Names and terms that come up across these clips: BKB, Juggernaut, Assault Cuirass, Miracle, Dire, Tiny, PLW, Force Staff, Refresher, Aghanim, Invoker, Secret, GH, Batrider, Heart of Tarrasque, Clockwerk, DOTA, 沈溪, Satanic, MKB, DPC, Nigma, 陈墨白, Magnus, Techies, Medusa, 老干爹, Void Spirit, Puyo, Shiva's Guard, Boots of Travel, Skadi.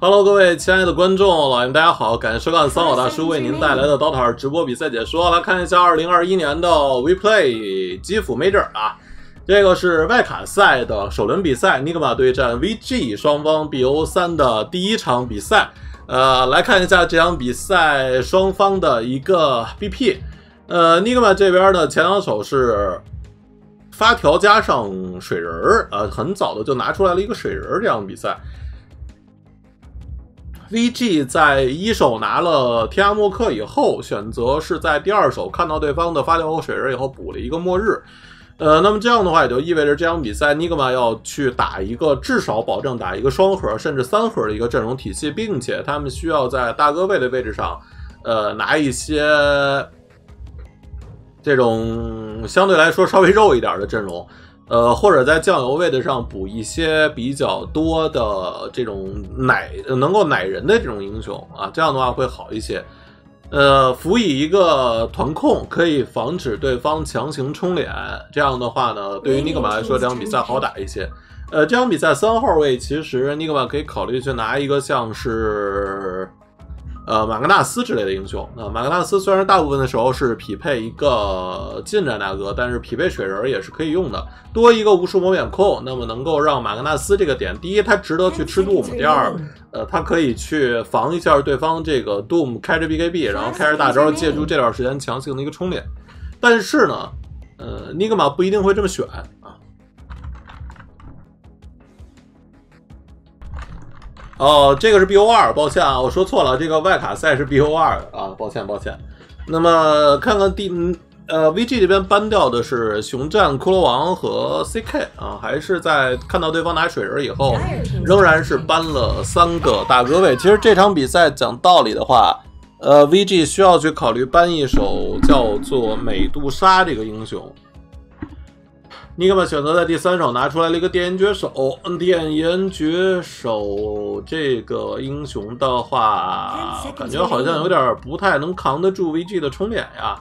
Hello， 各位亲爱的观众，老爷们大家好，感谢收看三好大叔为您带来的 DOTA 直播比赛解说。来看一下2021年的 WePlay Kyiv Major 啊，这个是外卡赛的首轮比赛 ，Nigma 对战 VG， 双方 BO3 的第一场比赛。来看一下这场比赛双方的一个 BP。Nigma 这边的前两手是发条加上水人儿，很早的就拿出来了一个水人儿这样的比赛。 VG 在一手拿了天涯默克以后，选择是在第二手看到对方的发条和水人以后补了一个末日，那么这样的话也就意味着这场比赛 Nigma 要去打一个至少保证打一个双核甚至三核的一个阵容体系，并且他们需要在大哥位的位置上，拿一些这种相对来说稍微肉一点的阵容。 或者在酱油位置上补一些比较多的这种能够奶人的这种英雄啊，这样的话会好一些。辅以一个团控，可以防止对方强行冲脸，这样的话呢，对于 Nigma 来说这场比赛好打一些。这场比赛三号位其实 Nigma 可以考虑去拿一个像是马格纳斯之类的英雄。马格纳斯虽然大部分的时候是匹配一个近战大哥，但是匹配水人也是可以用的。多一个无数魔眼控，那么能够让马格纳斯这个点，第一，他值得去吃 Doom； 第二，他可以去防一下对方这个 Doom 开着 BKB， 然后开着大招，借助这段时间强行的一个冲脸。但是呢，Nigma 不一定会这么选啊。 哦，这个是 BO2， 抱歉啊，我说错了，这个外卡赛是 BO2 啊，抱歉。那么看看VG 这边搬掉的是熊战、骷髅王和 CK 啊，还是在看到对方拿水人以后，仍然是搬了三个大哥位。其实这场比赛讲道理的话，VG 需要去考虑搬一手叫做美杜莎这个英雄。 Nigma 选择在第三手拿出来了一个电银绝手，电银绝手这个英雄的话，感觉好像有点不太能扛得住 VG 的冲脸呀。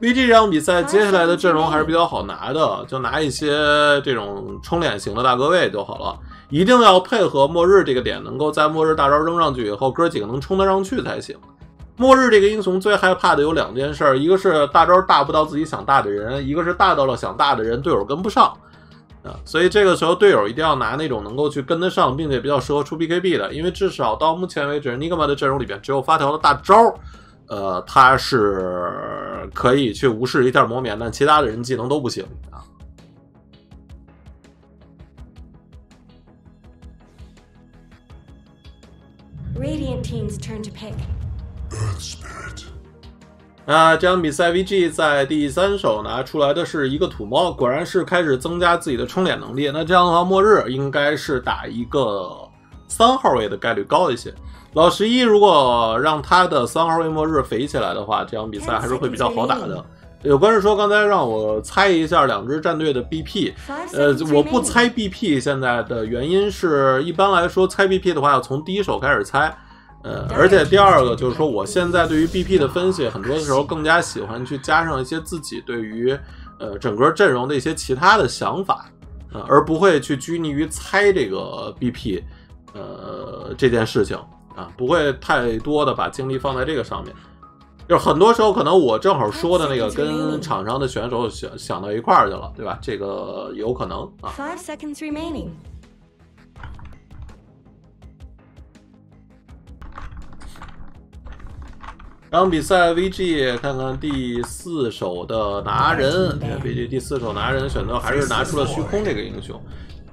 VG 这场比赛接下来的阵容还是比较好拿的，就拿一些这种冲脸型的大哥位就好了，一定要配合末日这个点，能够在末日大招扔上去以后，哥几个能冲得上去才行。 末日这个英雄最害怕的有两件事，一个是大招大不到自己想大的人，一个是大到了想大的人队友跟不上，所以这个时候队友一定要拿那种能够去跟得上，并且比较适合出 BKB 的，因为至少到目前为止 ，Nigma 的阵容里边只有发条的大招，他是可以去无视一下魔免，但其他的人技能都不行啊。 Radiant team's turn to pick. 这场比赛 VG 在第三手拿出来的是一个土猫，果然是开始增加自己的冲脸能力。那这样的话，末日应该是打一个三号位的概率高一些。老十一如果让他的三号位末日肥起来的话，这场比赛还是会比较好打的。 有观众说，刚才让我猜一下两支战队的 BP，我不猜 BP， 现在的原因是，一般来说猜 BP 的话要从第一手开始猜。 而且第二个就是说，我现在对于 BP 的分析，很多的时候更加喜欢去加上一些自己对于整个阵容的一些其他的想法，而不会去拘泥于猜这个 BP，这件事情啊，不会太多的把精力放在这个上面。就是很多时候可能我正好说的那个跟场上的选手想到一块儿去了，对吧？这个有可能啊。 然后比赛 VG 看看第四手的拿人 ，VG 第四手拿人选择还是拿出了虚空这个英雄。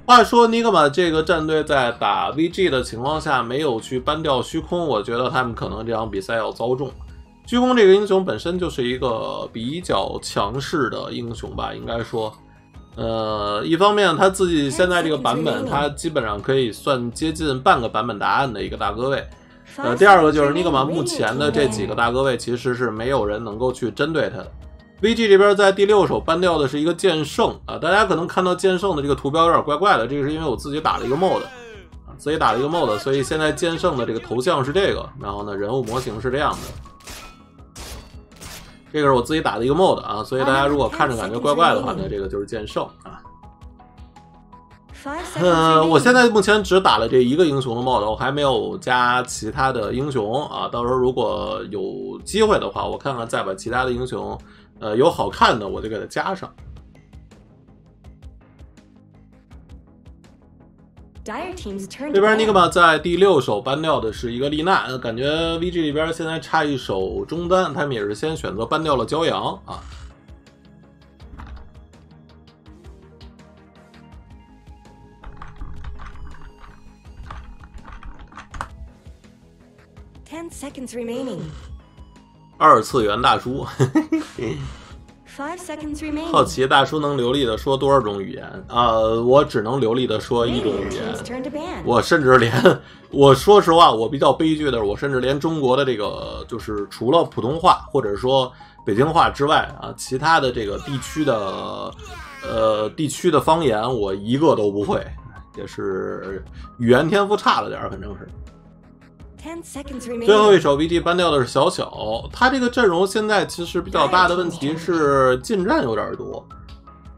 话说 Nigma 这个战队在打 VG 的情况下没有去搬掉虚空，我觉得他们可能这场比赛要遭重。虚空这个英雄本身就是一个比较强势的英雄吧，应该说，一方面他自己现在这个版本，他基本上可以算接近半个版本答案的一个大哥位。 第二个就是 Nigma 目前的这几个大哥位其实是没有人能够去针对他的。VG 这边在第六手搬掉的是一个剑圣啊，大家可能看到剑圣的这个图标有点怪怪的，这个是因为我自己打了一个 mod， 所以现在剑圣的这个头像是这个，然后呢人物模型是这样的，这个是我自己打的一个 mod 啊，所以大家如果看着感觉怪怪的话呢，这个就是剑圣啊。我现在目前只打了这一个英雄的 mod， 我还没有加其他的英雄啊。到时候如果有机会的话，我看看再把其他的英雄，有好看的我就给它加上。这边 Nigma 在第6手搬掉的是一个丽娜，感觉 VG 里边现在差一手中单，他们也是先选择搬掉了骄阳啊。 Seconds remaining. 二次元大叔，好奇大叔能流利的说多少种语言啊？我只能流利的说一种语言。我甚至连，说实话，我比较悲剧的，我甚至连中国的这个，就是除了普通话或者说北京话之外啊，其他的这个地区的方言，我一个都不会，也是语言天赋差了点，反正是。 最后一手 VG 搬掉的是小小，他这个阵容现在其实比较大的问题是近战有点多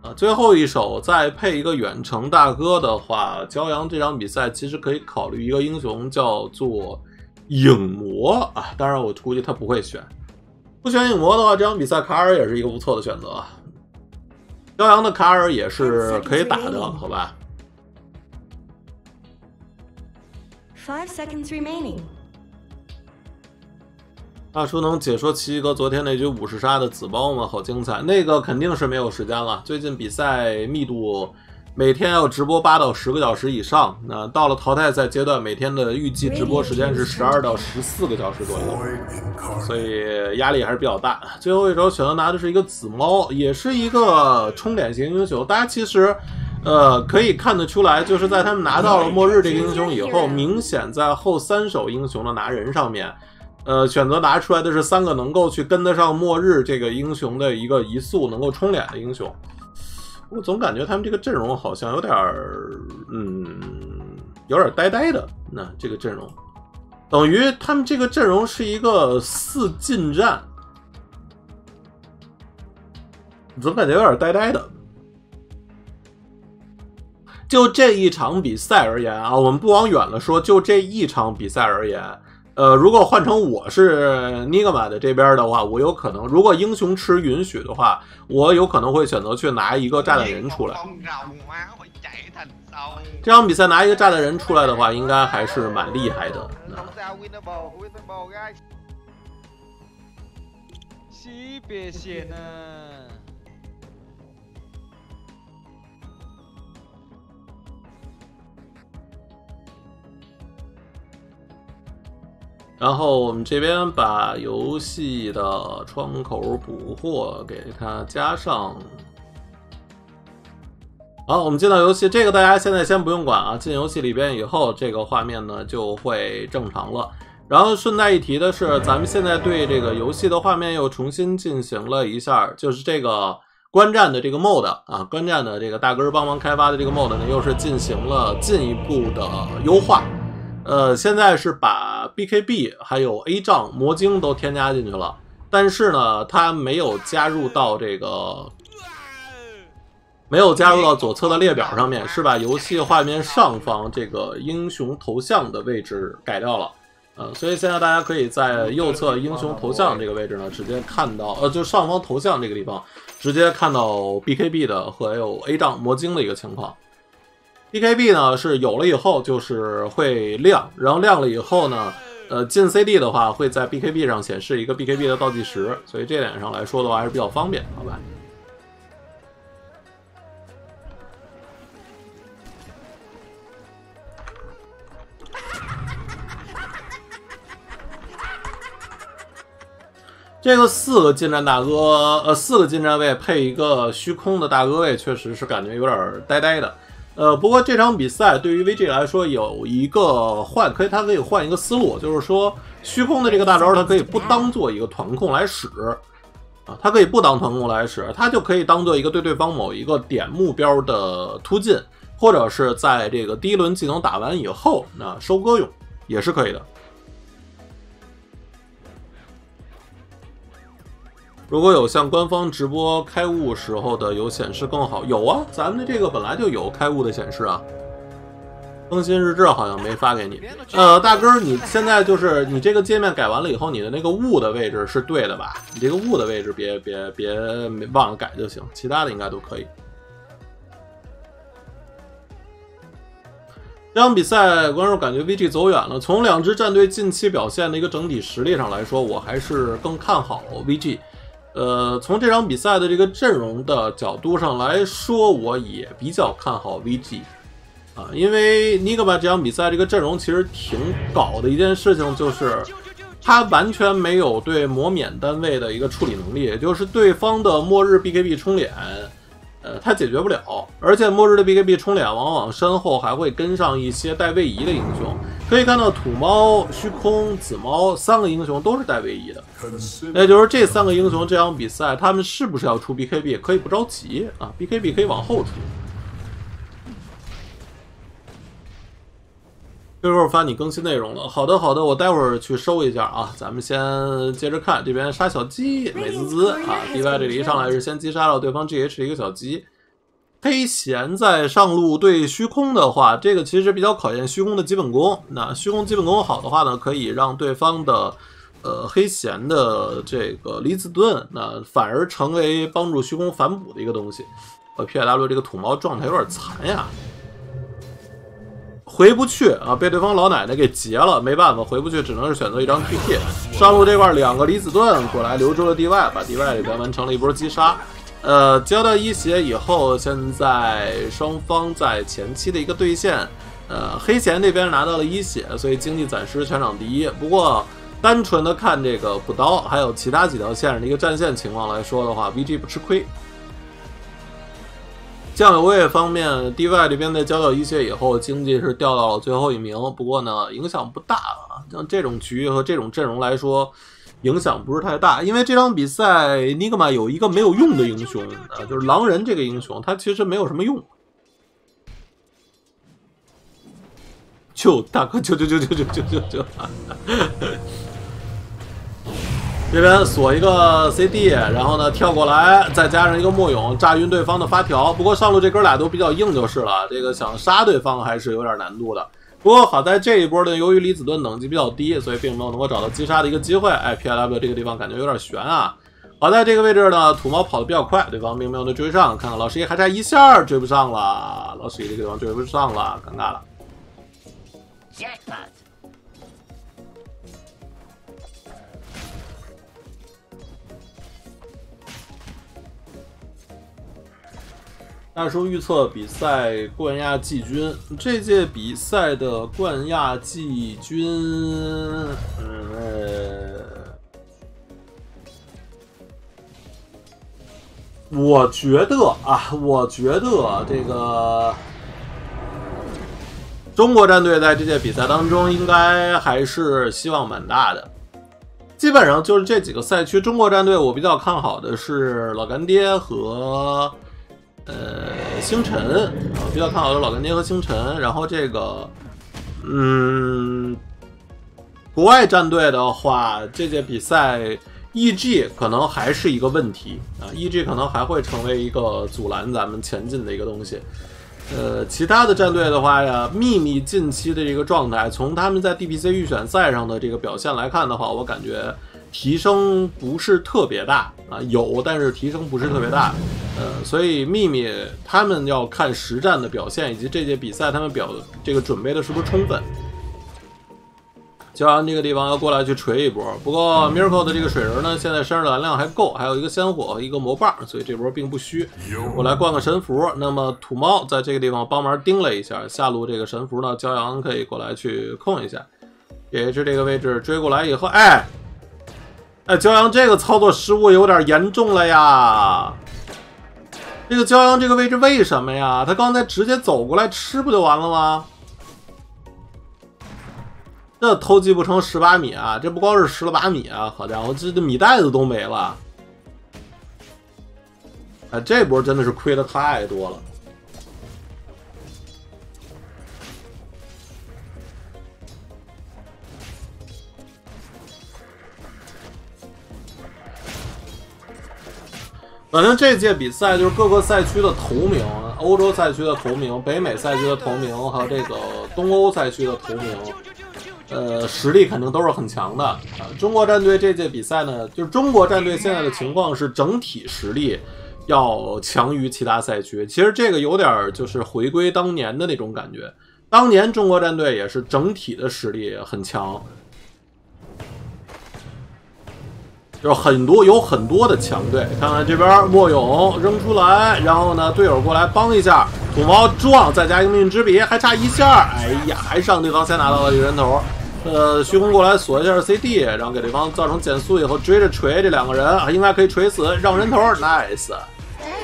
啊。最后一手再配一个远程大哥的话，骄阳这场比赛其实可以考虑一个英雄叫做影魔啊。当然我估计他不会选，不选影魔的话，这场比赛卡尔也是一个不错的选择。骄阳的卡尔也是可以打的，好吧？ 5 seconds remaining。 大叔能解说奇哥昨天那局50杀的紫包吗？好精彩！那个肯定是没有时间了。最近比赛密度每天要直播8到10个小时以上。那到了淘汰赛阶段，每天的预计直播时间是12到14个小时左右，所以压力还是比较大。最后一手选择拿的是一个紫猫，也是一个冲点型英雄。大家其实。 可以看得出来，就是在他们拿到了末日这个英雄以后，明显在后3手英雄的拿人上面，选择拿出来的是3个能够去跟得上末日这个英雄的一个移速能够冲脸的英雄。我总感觉他们这个阵容好像有点，有点呆呆的。那这个阵容，等于他们这个阵容是一个4近战，总感觉有点呆呆的。 就这一场比赛而言啊，我们不往远了说，就这一场比赛而言，如果换成我是 Nigma 的这边的话，我有可能，如果英雄池允许的话，我有可能会选择去拿一个炸弹人出来。这场比赛拿一个炸弹人出来的话，应该还是蛮厉害的。西北线呢？ 然后我们这边把游戏的窗口捕获给它加上。好，我们进到游戏，这个大家现在先不用管啊。进游戏里边以后，这个画面呢就会正常了。然后顺带一提的是，咱们现在对这个游戏的画面又重新进行了一下，就是这个观战的这个 mod 啊，观战的这个大哥帮忙开发的这个 mod 呢，又是进行了进一步的优化。 现在是把 BKB 还有 A 杖魔晶都添加进去了，但是呢，它没有加入到左侧的列表上面，是把游戏画面上方这个英雄头像的位置改掉了。所以现在大家可以在右侧英雄头像这个位置呢，直接看到，就上方头像这个地方，直接看到 BKB 的和还有 A 杖魔晶的一个情况。 BKB 呢是有了以后就是会亮，然后亮了以后呢，进 CD 的话会在 BKB 上显示一个 BKB 的倒计时，所以这点上来说的话还是比较方便，好吧？这个4个近战位配一个虚空的大哥位，确实是感觉有点呆呆的。 不过这场比赛对于 VG 来说有一个它可以换一个思路，就是说虚空的这个大招，它可以不当做一个团控来使，啊，它可以不当团控来使，它就可以当做一个对对方某一个点目标的突进，或者是在这个第一轮技能打完以后，那收割用也是可以的。如果有像官方直播开悟时候的有显示更好，有啊，咱们的这个本来就有开悟的显示啊。更新日志好像没发给你。大哥，你现在就是你这个界面改完了以后，你的那个悟的位置是对的吧？你这个悟的位置别忘了改就行，其他的应该都可以。 这场比赛，观众感觉 VG 走远了。从两支战队近期表现的一个整体实力上来说，我还是更看好 VG。从这场比赛的这个阵容的角度上来说，我也比较看好 VG。啊，因为 Nigma 这场比赛这个阵容其实挺搞的一件事情，就是他完全没有对磨免单位的一个处理能力，也就是对方的末日 BKB 冲脸。 他解决不了，而且末日的 BKB 冲脸往往身后还会跟上一些带位移的英雄。可以看到土猫、虚空、紫猫三个英雄都是带位移的，也就是这三个英雄这场比赛他们是不是要出 BKB 可以不着急啊 ，BKB 可以往后出。这会儿发你更新内容了，好的好的，我待会儿去收一下啊。咱们先接着看这边杀小鸡美滋滋啊 ，DY 这里一上来是先击杀了对方 GH 的一个小鸡。黑贤在上路对虚空的话，这个其实比较考验虚空的基本功。那虚空基本功好的话呢，可以让对方的黑贤的这个离子盾，那反而成为帮助虚空反补的一个东西。PLW 这个土猫状态有点残呀。 回不去啊！被对方老奶奶给截了，没办法，回不去，只能是选择一张 TP。上路这块两个离子盾过来留住了 DY， 把 DY 这边完成了一波击杀。交到一血以后，现在双方在前期的一个对线，黑贤那边拿到了一血，所以经济暂时全场第一。不过单纯的看这个补刀还有其他几条线上的一个战线情况来说的话 ，VG 不吃亏。 酱油位方面 ，DY 这边在交掉一血以后，经济是掉到了最后一名。不过呢，影响不大啊。像这种局和这种阵容来说，影响不是太大。因为这场比赛 ，Nigma 有一个没有用的英雄啊，就是狼人这个英雄，他其实没有什么用。就大哥，就！这边锁一个 CD， 然后呢跳过来，再加上一个墨勇炸晕对方的发条。不过上路这哥俩都比较硬就是了，这个想杀对方还是有点难度的。不过好在这一波呢，由于离子盾等级比较低，所以并没有能够找到击杀的一个机会。哎 ，PLW 这个地方感觉有点悬啊。好在这个位置呢，土猫跑得比较快，对方并没有能追上。看看老师爷还差一下追不上了，老师爷这个地方追不上了，尴尬了。 大叔预测比赛冠亚季军，这届比赛的冠亚季军，我觉得这个中国战队在这届比赛当中应该还是希望蛮大的。 基本上就是这几个赛区，中国战队我比较看好的是老干爹和星辰啊，比较看好的老干爹和星辰。然后这个，国外战队的话，这届比赛 EG 可能还是一个问题啊 ，EG 可能还会成为一个阻拦咱们前进的一个东西。 其他的战队的话呀，秘密近期的这个状态，从他们在 DPC 预选赛上的这个表现来看的话，我感觉提升不是特别大啊，有，但是提升不是特别大。所以秘密他们要看实战的表现，以及这届比赛他们这个准备的是不是充分。焦阳这个地方要过来去锤一波，不过 Miracle 的这个水人呢，现在身上的蓝量还够，还有一个仙火和一个魔棒，所以这波并不虚。我来灌个神符，那么土猫在这个地方帮忙盯了一下，下路这个神符呢，焦阳可以过来去控一下。也是这个位置追过来以后，哎，焦阳这个操作失误有点严重了呀。这个焦阳这个位置为什么呀？他刚才直接走过来吃不就完了吗？ 这偷鸡不成蚀把米啊！这不光是蚀了把米啊，好家伙，这米袋子都没了！哎，这波真的是亏的太多了。反正这届比赛就是各个赛区的头名，欧洲赛区的头名、北美赛区的头名和这个东欧赛区的头名，实力肯定都是很强的。中国战队这届比赛呢，就是中国战队现在的情况是整体实力要强于其他赛区。其实这个有点就是回归当年的那种感觉，当年中国战队也是整体的实力很强。 就是有很多的强队，看看这边莫勇扔出来，然后呢队友过来帮一下，土猫撞，再加一个命运之笔，还差一下，哎呀，还让对方先拿到了一个人头。虚空过来锁一下 CD， 然后给对方造成减速以后追着锤，这两个人应该可以锤死，让人头 ，nice。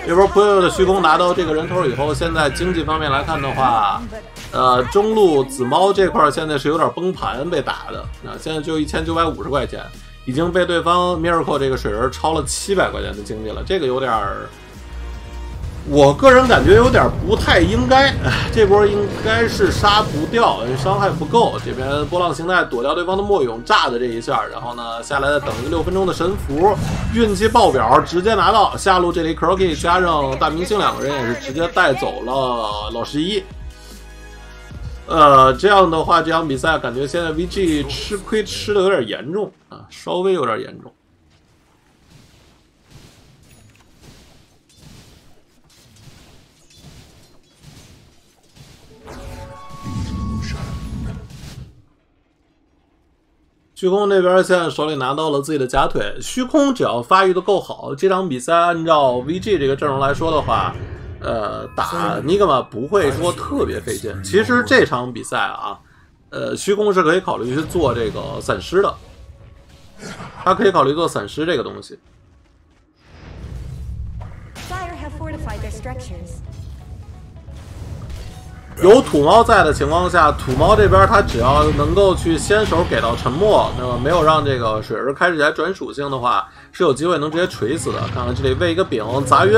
这波朋友的虚空拿到这个人头以后，现在经济方面来看的话，中路紫猫这块现在是有点崩盘被打的，现在就1950块钱。 已经被对方 Miracle 这个水人超了700块钱的经济了，这个有点儿，我个人感觉有点不太应该。这波应该是杀不掉，伤害不够。这边波浪形态躲掉对方的墨勇炸的这一下，然后呢下来再等一个6分钟的神符，运气爆表，直接拿到。下路这里 Crookie 加上大明星两个人也是直接带走了老11。 这样的话，这场比赛感觉现在 VG 吃亏吃的有点严重啊，稍微有点严重。虚空这边现在手里拿到了自己的假腿，虚空只要发育的够好，这场比赛按照 VG 这个阵容来说的话。 打 Nigma 不会说特别费劲。其实这场比赛啊，虚空是可以考虑去做这个散尸的，他可以考虑做散尸这个东西。有土猫在的情况下，土猫这边他只要能够去先手给到沉默，那么没有让这个水人开始来转属性的话，是有机会能直接锤死的。看看这里喂一个饼砸晕，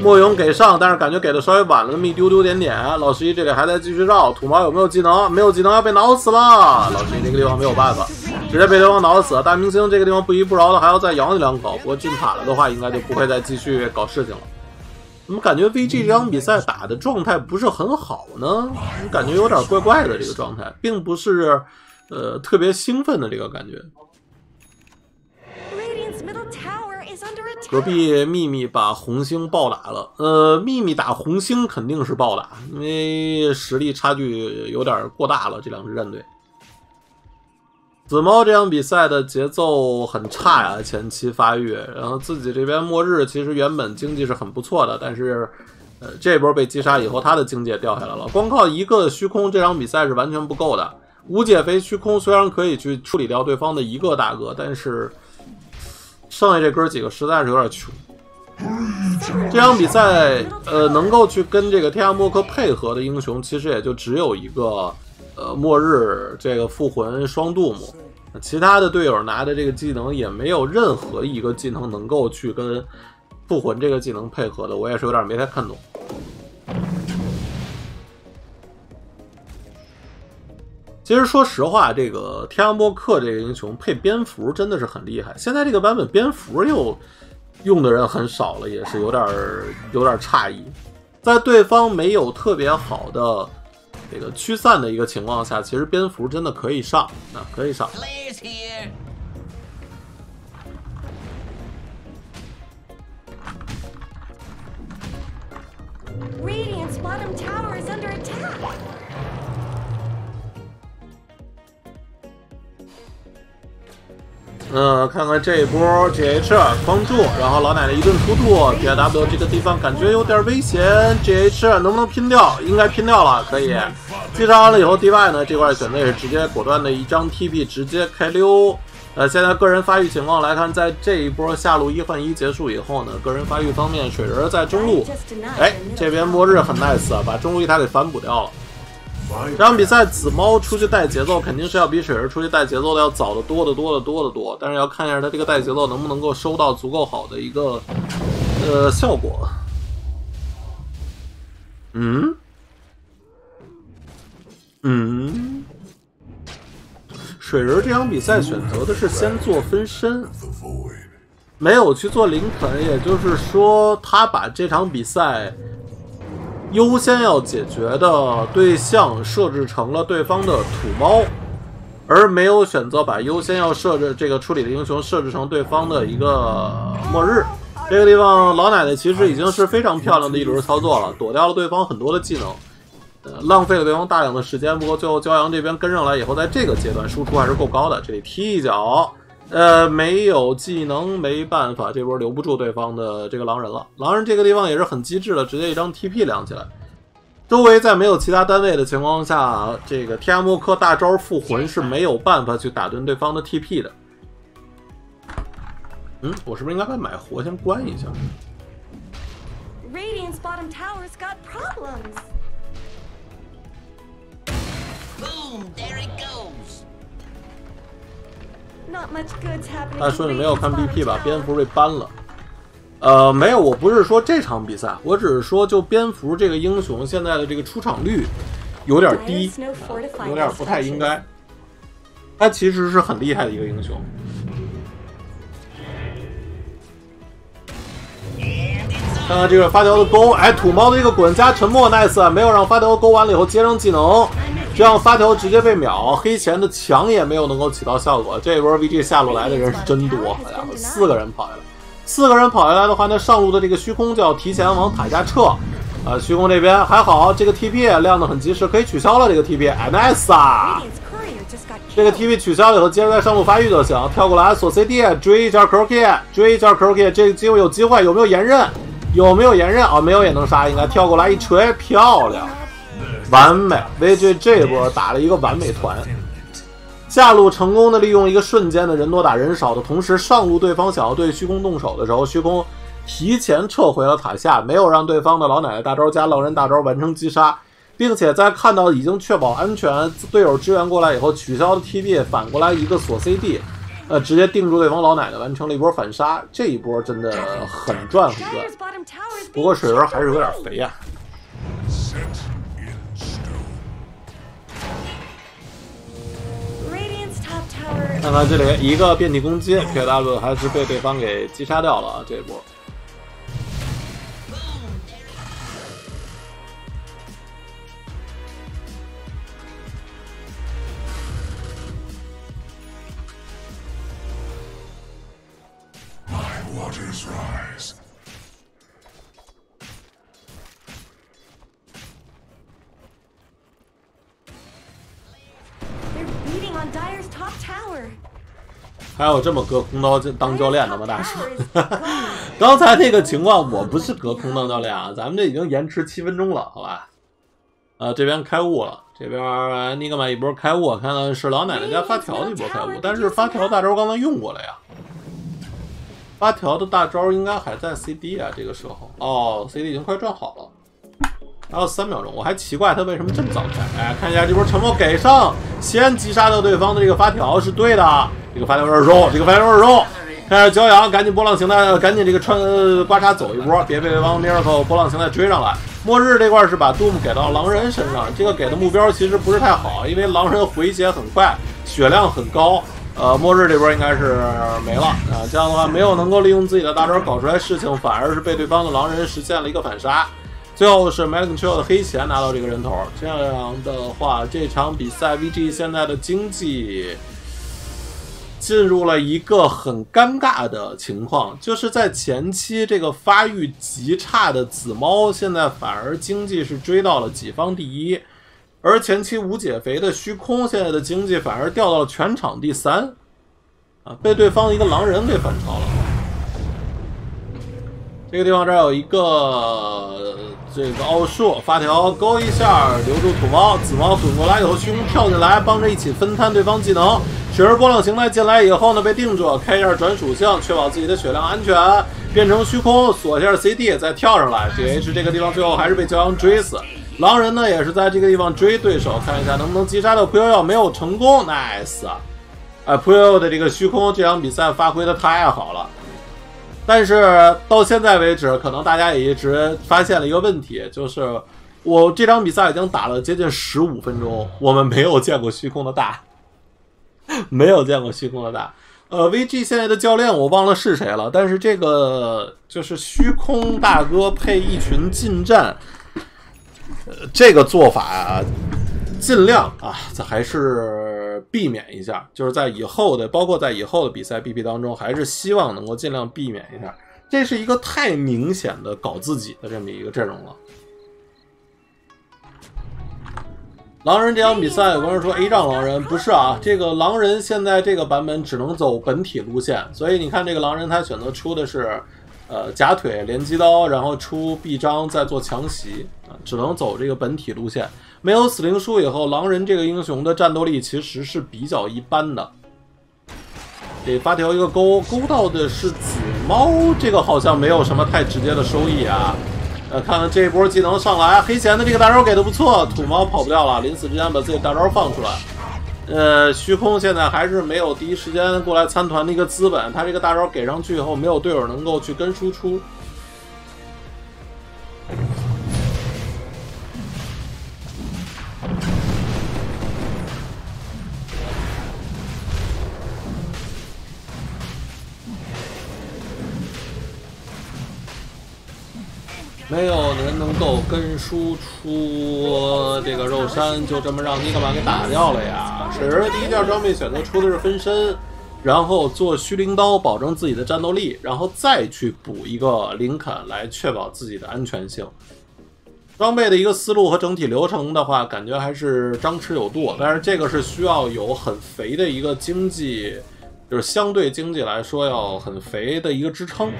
莫勇给上，但是感觉给的稍微晚了那么一丢丢点点。老十一这里还在继续绕，土猫有没有技能？没有技能要被挠死了。老十一这个地方没有办法，直接被对方挠死了。大明星这个地方不依不饶的还要再咬你2口，不过进塔了的话，应该就不会再继续搞事情了。 怎么感觉 VG 这场比赛打的状态不是很好呢？感觉有点怪怪的这个状态，并不是特别兴奋的这个感觉。隔壁秘密把红星暴打了，秘密打红星肯定是暴打，因为实力差距有点过大了，这两支战队。 紫猫这场比赛的节奏很差呀，前期发育，然后自己这边末日其实原本经济是很不错的，但是，这波被击杀以后，他的经济也掉下来了。光靠一个虚空这场比赛是完全不够的。无解肥虚空虽然可以去处理掉对方的一个大哥，但是剩下这哥几个实在是有点穷。 这场比赛，能够去跟这个天涯墨客配合的英雄，其实也就只有一个，末日这个复魂双杜姆，其他的队友拿的这个技能也没有任何一个技能能够去跟复魂这个技能配合的，我也是有点没太看懂。 其实说实话，这个天涯墨客这个英雄配蝙蝠真的是很厉害。现在这个版本蝙蝠又用的人很少了，也是有点诧异。在对方没有特别好的这个驱散的一个情况下，其实蝙蝠真的可以上，可以上。 看看这一波 GH 框住，然后老奶奶一顿突突 ，PLW 这个地方感觉有点危险 ，GH 能不能拼掉？应该拼掉了，可以。击杀完了以后 ，DY 呢这块选择也是直接果断的一张 TP 直接开溜。现在个人发育情况来看，在这一波下路1换1结束以后呢，个人发育方面，水人在中路，哎，这边末日很 nice 啊，把中路一塔给反补掉了。 这场比赛紫猫出去带节奏，肯定是要比水人出去带节奏的要早得多。但是要看一下他这个带节奏能不能够收到足够好的一个效果。水人这场比赛选择的是先做分身，没有去做林肯，也就是说，他把这场比赛优先要解决的对象设置成了对方的土猫，而没有选择把优先要设置这个处理的英雄设置成对方的一个末日。这个地方老奶奶其实已经是非常漂亮的一轮操作了，躲掉了对方很多的技能，浪费了对方大量的时间。不过最后骄阳这边跟上来以后，在这个阶段输出还是够高的，这里踢一脚。 没有技能，没办法，这波留不住对方的这个狼人了。狼人这个地方也是很机智的，直接一张 TP 亮起来。周围在没有其他单位的情况下，这个天涯默克大招复魂是没有办法去打断对方的 TP 的。嗯，我是不是应该把买活先关一下？但顺利没有看 BP 把蝙蝠被搬了。没有，我不是说这场比赛，我只是说就蝙蝠这个英雄现在的这个出场率有点低，有点不太应该。他其实是很厉害的一个英雄。看看这个发条的勾，哎，土猫的一个滚加沉默 ，nice 啊，没有让发条勾完了以后接上技能。 这样发条直接被秒，黑钱的墙也没有能够起到效果。这一波 VG 下路来的人是真多，好家伙，4个人跑下来，4个人跑下来的话，那上路的这个虚空就要提前往塔下撤。虚空这边还好，这个 TP 也亮得很及时，可以取消了这个 TP， nice 啊！这个 TP 取消了以后，接着在上路发育就行。跳过来锁 CD， 追一下 Crookie， 追一下 Crookie， 这个机会有机会，有没有延刃？有没有延刃啊？没有也能杀，应该跳过来一锤，漂亮。 完美 ，VG 这波打了一个完美团，下路成功的利用一个瞬间的人多打人少的同时，上路对方想要对虚空动手的时候，虚空提前撤回了塔下，没有让对方的老奶奶大招加狼人大招完成击杀，并且在看到已经确保安全，队友支援过来以后，取消了 TP， 反过来一个锁 CD， 直接定住对方老奶奶，完成了一波反杀。这一波真的很赚很赚，不过水源还是有点肥呀、啊。 看看这里一个遍体攻击 ，PLW 还是被对方给击杀掉了啊！这一波，还有这么隔空刀当教练的吗？大叔，刚才那个情况我不是隔空当教练啊，咱们这已经延迟7分钟了，好吧？这边开悟了，这边Nigma一波开悟，看看是老奶奶家发条的一波开悟，但是发条大招刚才用过了呀，发条的大招应该还在 CD 啊，这个时候哦 ，CD 已经快转好了。 还有3秒钟，我还奇怪他为什么这么早开。哎，看一下这波沉默给上，先击杀掉对方的这个发条是对的。这个发条有点肉，这个发条有点肉。看一下骄阳，赶紧波浪形态，赶紧这个穿刮痧走一波，别被对方 Miracle 波浪形态追上来。末日这块是把 Doom 给到狼人身上，这个给的目标其实不是太好，因为狼人回血很快，血量很高。末日这波应该是没了啊，这样的话没有能够利用自己的大招搞出来事情，反而是被对方的狼人实现了一个反杀。 最后是 Miracle 的黑钱拿到这个人头，这样的话，这场比赛 VG 现在的经济进入了一个很尴尬的情况，就是在前期这个发育极差的紫猫，现在反而经济是追到了己方第一，而前期无解肥的虚空现在的经济反而掉到了全场第3，啊，被对方一个狼人给反超了。这个地方这儿有一个。 这个奥数发条勾一下，留住土猫，紫猫滚过来以后，虚空跳进来，帮着一起分摊对方技能。雪人波浪形态进来以后呢，被定住，开一下转属性，确保自己的血量安全，变成虚空锁一下 CD， 再跳上来。GH 这个地方最后还是被骄阳追死，狼人呢也是在这个地方追对手，看一下能不能击杀掉PLW，没有成功 ，nice。PLW的这个虚空这场比赛发挥的太好了。 但是到现在为止，可能大家也一直发现了一个问题，就是我这场比赛已经打了接近15分钟，我们没有见过虚空的大，没有见过虚空的大。VG 现在的教练我忘了是谁了，但是这个就是虚空大哥配一群近战，这个做法啊，尽量啊，这还是避免一下，就是在以后的，包括在以后的比赛 BP 当中，还是希望能够尽量避免一下。这是一个太明显的搞自己的这么一个阵容了。 狼人这场比赛，有观众说 A 仗狼人不是啊，这个狼人现在这个版本只能走本体路线，所以你看这个狼人他选择出的是，假腿连击刀，然后出臂章再做强袭啊，只能走这个本体路线。没有死灵书以后，狼人这个英雄的战斗力其实是比较一般的。给发条一个勾，勾到的是紫猫，这个好像没有什么太直接的收益啊。 看看这一波技能上来，黑贤的这个大招给的不错，土猫跑不掉了，临死之前把自己大招放出来。虚空现在还是没有第一时间过来参团的一个资本，他这个大招给上去以后，没有队友能够去跟输出。没有人能够跟输出，这个肉山就这么让Nigma给打掉了呀！水人第一件装备选择出的是分身，然后做虚灵刀保证自己的战斗力，然后再去补一个林肯来确保自己的安全性。装备的一个思路和整体流程的话，感觉还是张弛有度，但是这个是需要有很肥的一个经济，就是相对经济来说要很肥的一个支撑。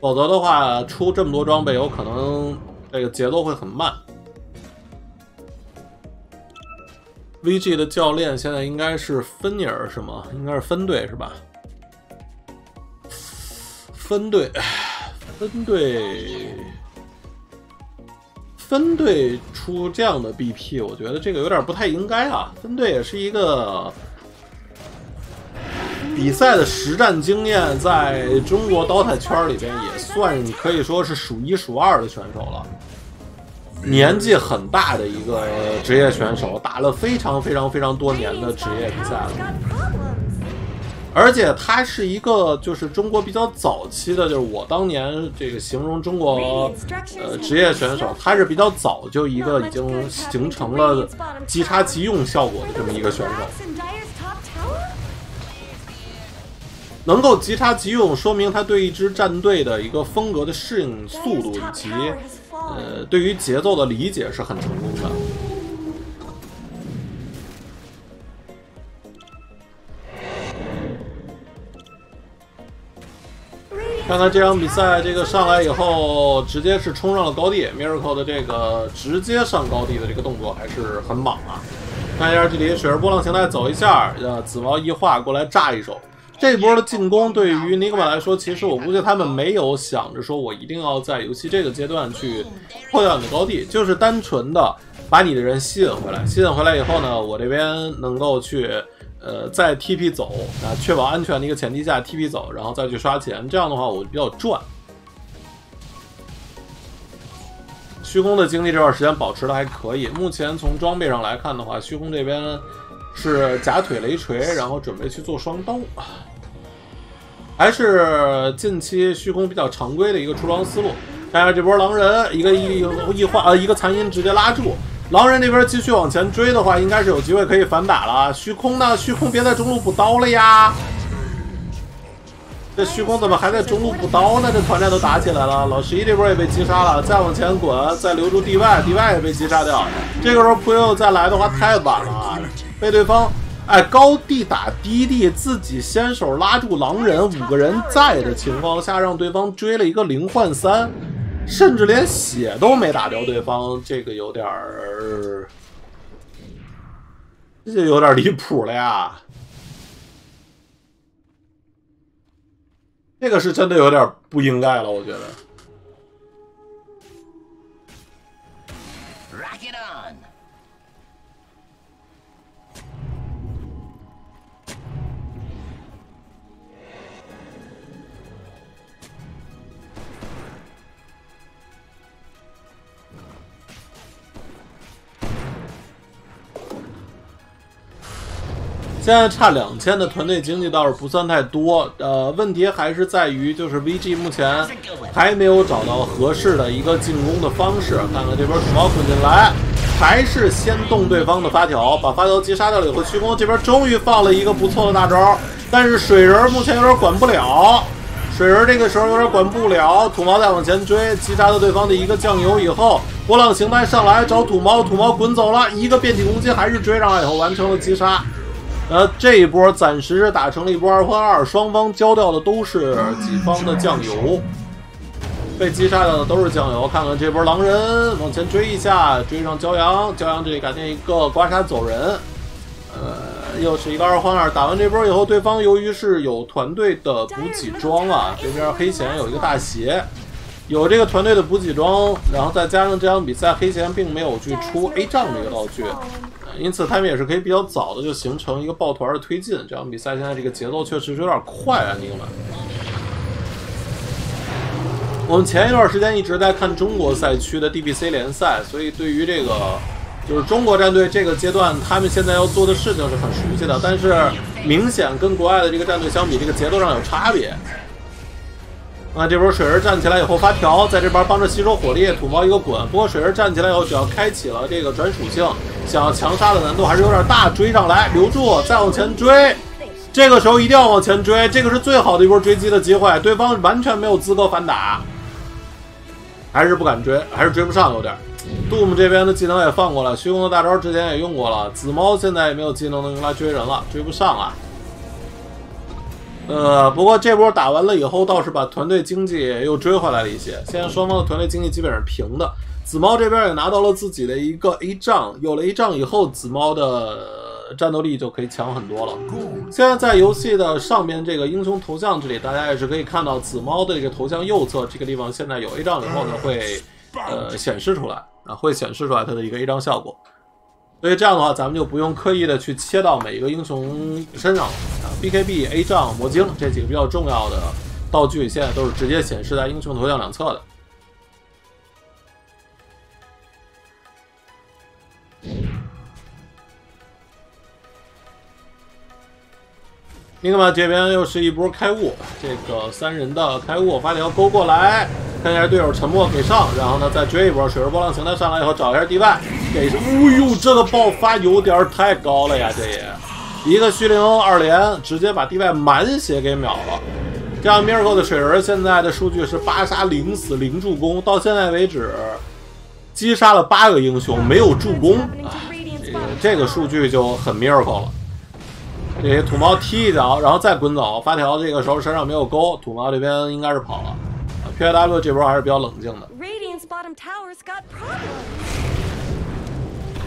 否则的话，出这么多装备，有可能这个节奏会很慢。VG 的教练现在应该是芬尼尔是吗？应该是分队是吧？分队出这样的 BP， 我觉得这个有点不太应该啊。分队也是一个。 比赛的实战经验在中国刀塔圈里边也算可以说是数一数二的选手了，年纪很大的一个职业选手，打了非常多年的职业比赛了，而且他是一个就是中国比较早期的，就是我当年这个形容中国职业选手，他是比较早就一个已经形成了即插即用效果的这么一个选手。 能够即插即用，说明他对一支战队的一个风格的适应速度以及对于节奏的理解是很成功的。看看这场比赛，这个上来以后直接是冲上了高地 ，Miracle 的这个直接上高地的这个动作还是很猛啊！看一下这里，水儿波浪形态走一下，紫毛一化过来炸一手。 这波的进攻对于Nigma来说，其实我估计他们没有想着说我一定要在游戏这个阶段去破掉你的高地，就是单纯的把你的人吸引回来。吸引回来以后呢，我这边能够去再 TP 走啊，确保安全的一个前提下 TP 走，然后再去刷钱。这样的话我比较赚。虚空的精力这段时间保持的还可以，目前从装备上来看的话，虚空这边。 是假腿雷锤，然后准备去做双刀，还是近期虚空比较常规的一个出装思路。看一下这波狼人，一个一个残音直接拉住，狼人那边继续往前追的话，应该是有机会可以反打了。虚空呢？虚空别在中路补刀了呀！这虚空怎么还在中路补刀呢？这团战都打起来了，老十一这波也被击杀了，再往前滚，再留住 DY 也被击杀掉。这个时候普悠再来的话太晚了。 被对方哎高地打低地，自己先手拉住狼人，五个人在的情况下，让对方追了一个0换3，甚至连血都没打掉对方，这个有点儿，这就有点离谱了呀！这个是真的有点不应该了，我觉得。现在差2000的团队经济倒是不算太多，问题还是在于就是 VG 目前还没有找到合适的一个进攻的方式。看看这边土猫滚进来，还是先动对方的发条，把发条击杀掉了以后，虚空这边终于放了一个不错的大招，但是水人目前有点管不了。 水人这个时候有点管不了，土猫再往前追，击杀了对方的一个酱油以后，波浪形态上来找土猫，土猫滚走了一个变体攻击，还是追上来以后完成了击杀。这一波暂时是打成了一波2分2，双方交掉的都是己方的酱油，被击杀掉的都是酱油。看看这波狼人往前追一下，追上骄阳，骄阳这里感觉一个刮痧走人。又是一个2分2，打完这波以后，对方由于是有团队的补给装啊，这边黑贤有一个大鞋，有这个团队的补给装，然后再加上这场比赛黑贤并没有去出 A 杖这个道具，因此他们也是可以比较早的就形成一个抱团的推进。这场比赛现在这个节奏确实是有点快啊，Nigma。我们前一段时间一直在看中国赛区的 DPC 联赛，所以对于这个。 就是中国战队这个阶段，他们现在要做的事情是很熟悉的，但是明显跟国外的这个战队相比，这个节奏上有差别。啊，这波水人站起来以后发条，在这边帮着吸收火力，土猫一个滚。不过水人站起来以后，只要开启了这个转属性，想要强杀的难度还是有点大。追上来，留住，再往前追。这个时候一定要往前追，这个是最好的一波追击的机会。对方完全没有资格反打，还是不敢追，还是追不上，有点。 Doom 这边的技能也放过了，虚空的大招之前也用过了，紫猫现在也没有技能能用来追人了，追不上了。不过这波打完了以后，倒是把团队经济又追回来了一些。现在双方的团队经济基本是平的，紫猫这边也拿到了自己的一个 A 杖，有了 A 杖以后，紫猫的战斗力就可以强很多了。现在在游戏的上面这个英雄头像这里，大家也是可以看到紫猫的这个头像右侧这个地方，现在有 A 杖以后呢会。 显示出来啊，会显示出来它的一个 A 杖效果，所以这样的话，咱们就不用刻意的去切到每一个英雄身上了啊。BKB、A 杖、魔晶这几个比较重要的道具，现在都是直接显示在英雄头像两侧的。Nigma这边又是一波开悟，这个三人的开悟发条勾过来。 看一下队友沉默给上，然后呢再追一波水人波浪形态上来以后找一下DY给上，哦呦，这个爆发有点太高了呀！这也一个虚灵2连直接把DY满血给秒了。这样 Miracle 的水人现在的数据是8杀0死0助攻，到现在为止击杀了8个英雄，没有助攻啊，这个数据就很 Miracle 了。 这土猫踢一脚，然后再滚走，发条这个时候身上没有勾，土猫这边应该是跑了。 PLW 这波还是比较冷静的。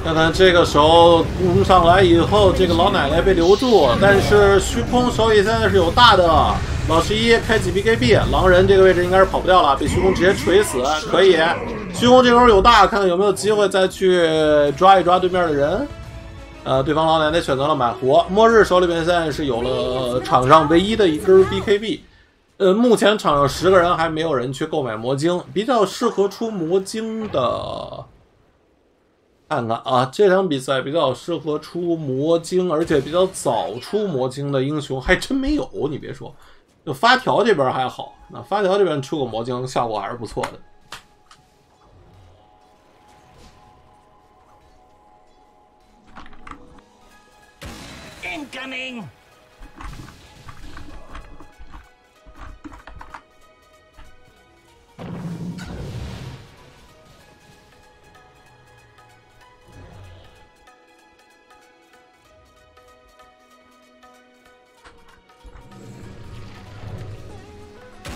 看看这个时候攻上来以后，这个老奶奶被留住，但是虚空手里现在是有大的。老11开启 BKB， 狼人这个位置应该是跑不掉了，被虚空直接锤死。可以，虚空这时候有大，看看有没有机会再去抓一抓对面的人。对方老奶奶选择了买活。末日手里边现在是有了场上唯一的一根 BKB。 目前场上10个人还没有人去购买魔晶，比较适合出魔晶的，看看啊，这场比赛比较适合出魔晶，而且比较早出魔晶的英雄还真没有。你别说，就发条这边还好，那发条这边出个魔晶效果还是不错的。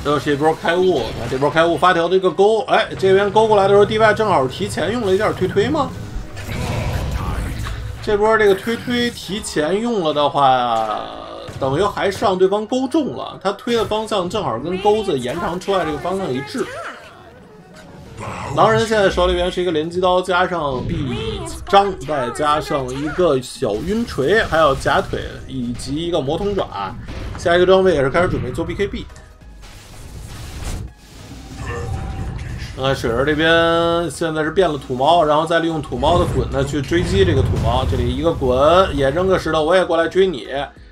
又是一波开悟，啊，这波开悟发条的一个勾，哎，这边勾过来的时候 ，DY 正好提前用了一下推推吗？这波这个推推提前用了的话，等于还是让对方勾中了，他推的方向正好跟钩子延长出来这个方向一致。狼人现在手里边是一个连击刀，加上臂章，再加上一个小晕锤，还有假腿以及一个魔童爪，下一个装备也是开始准备做 BKB。水人这边现在是变了土猫，然后再利用土猫的滚呢去追击这个土猫。这里一个滚也扔个石头，我也过来追你。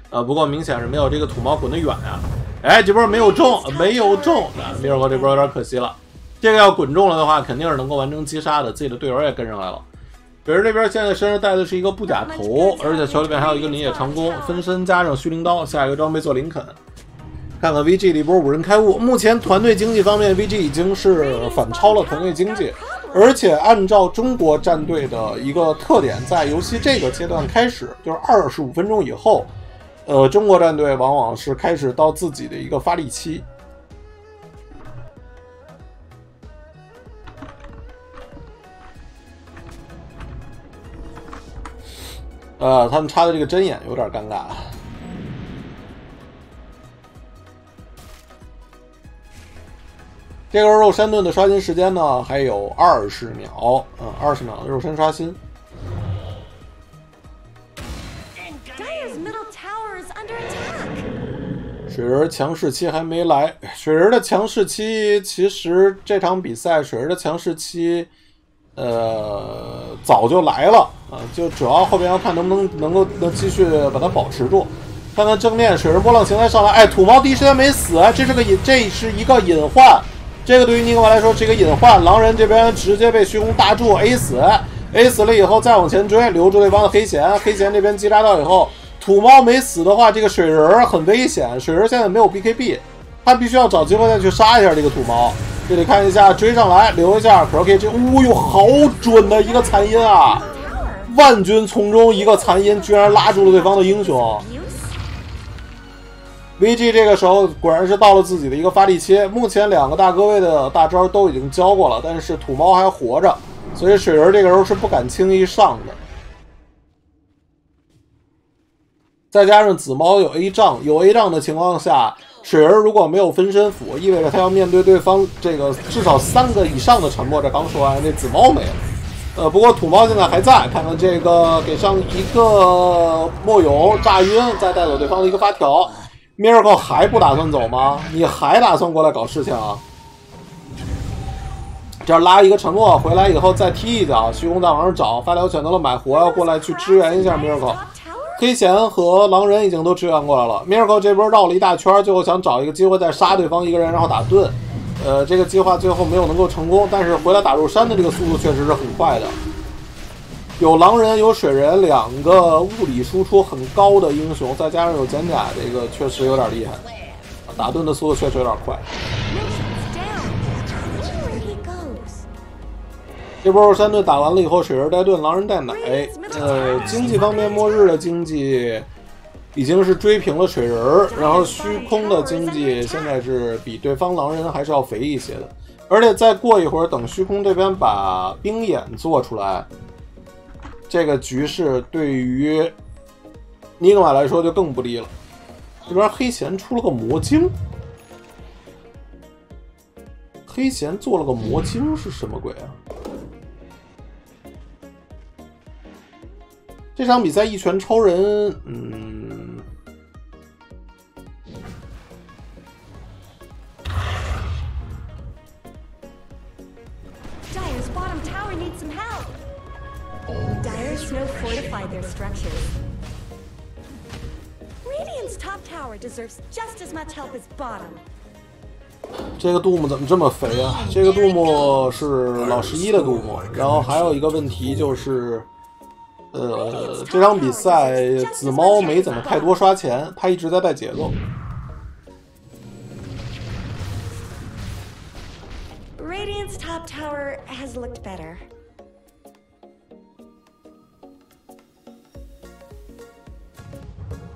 不过明显是没有这个土猫滚得远啊。哎，这波没有中，没有中。Miracle这波有点可惜了。这个要滚中了的话，肯定是能够完成击杀的。自己的队友也跟上来了。水人这边现在身上带的是一个布甲头，而且手里边还有一个林野长弓，分身加上虚灵刀，下一个装备做林肯。 看看 VG 的一波五人开悟，目前团队经济方面 ，VG 已经是反超了团队经济，而且按照中国战队的一个特点，在游戏这个阶段开始，就是25分钟以后，中国战队往往是开始到自己的一个发力期。他们插的这个针眼有点尴尬。 这个肉山盾的刷新时间呢，还有20秒，20秒的肉山刷新。水人强势期还没来，水人的强势期其实这场比赛水人的强势期，早就来了啊，就主要后边要看能不能继续把它保持住。 看看正面水人波浪形态上来，哎，土猫第一时间没死，这是一个隐患，这个对于尼格玛来说是一个隐患。狼人这边直接被虚空大柱 A 死 ，A 死了以后再往前追，留住对方的黑弦，黑弦这边击杀到以后，土猫没死的话，这个水人很危险。水人现在没有 BKB， 他必须要找机会再去杀一下这个土猫。这里看一下追上来留一下 Crookie 这，哦呦，好准的一个残音啊！万军丛中一个残音，居然拉住了对方的英雄。 VG 这个时候果然是到了自己的一个发力期，目前两个大哥位的大招都已经交过了，但是土猫还活着，所以水人这个时候是不敢轻易上的。再加上紫猫有 A 杖，有 A 杖的情况下，水人如果没有分身符，意味着他要面对对方这个至少3个以上的沉默。这刚说完，这紫猫没了，不过土猫现在还在，看看这个给上一个墨勇炸晕，再带走对方的一个发条。 Miracle 还不打算走吗？你还打算过来搞事情啊？这拉一个沉默回来以后再踢一脚，虚空在往上找，发条选择了买活，要过来去支援一下 Miracle。黑弦和狼人已经都支援过来了 ，Miracle 这波绕了一大圈，最后想找一个机会再杀对方一个人，然后打盾。这个计划最后没有能够成功，但是回来打入山的这个速度确实是很快的。有狼人，有水人，两个物理输出很高的英雄，再加上有减甲，这个确实有点厉害。打盾的速度确实有点快。这波肉山盾打完了以后，水人带盾，狼人带奶。经济方面，末日的经济已经是追平了水人，然后虚空的经济现在是比对方狼人还是要肥一些的。而且再过一会儿，等虚空这边把冰眼做出来。 这个局势对于尼格玛来说就更不利了。这边黑弦出了个魔晶，黑弦做了个魔晶是什么鬼啊？这场比赛一拳超人，Dire Snow fortified their structures. Radiant's top tower deserves just as much help as bottom. 这个Doom怎么这么肥啊？这个Doom是老11的Doom，然后还有一个问题就是，这场比赛紫猫没怎么太多刷钱，他一直在带节奏。Radiant's top tower has looked better.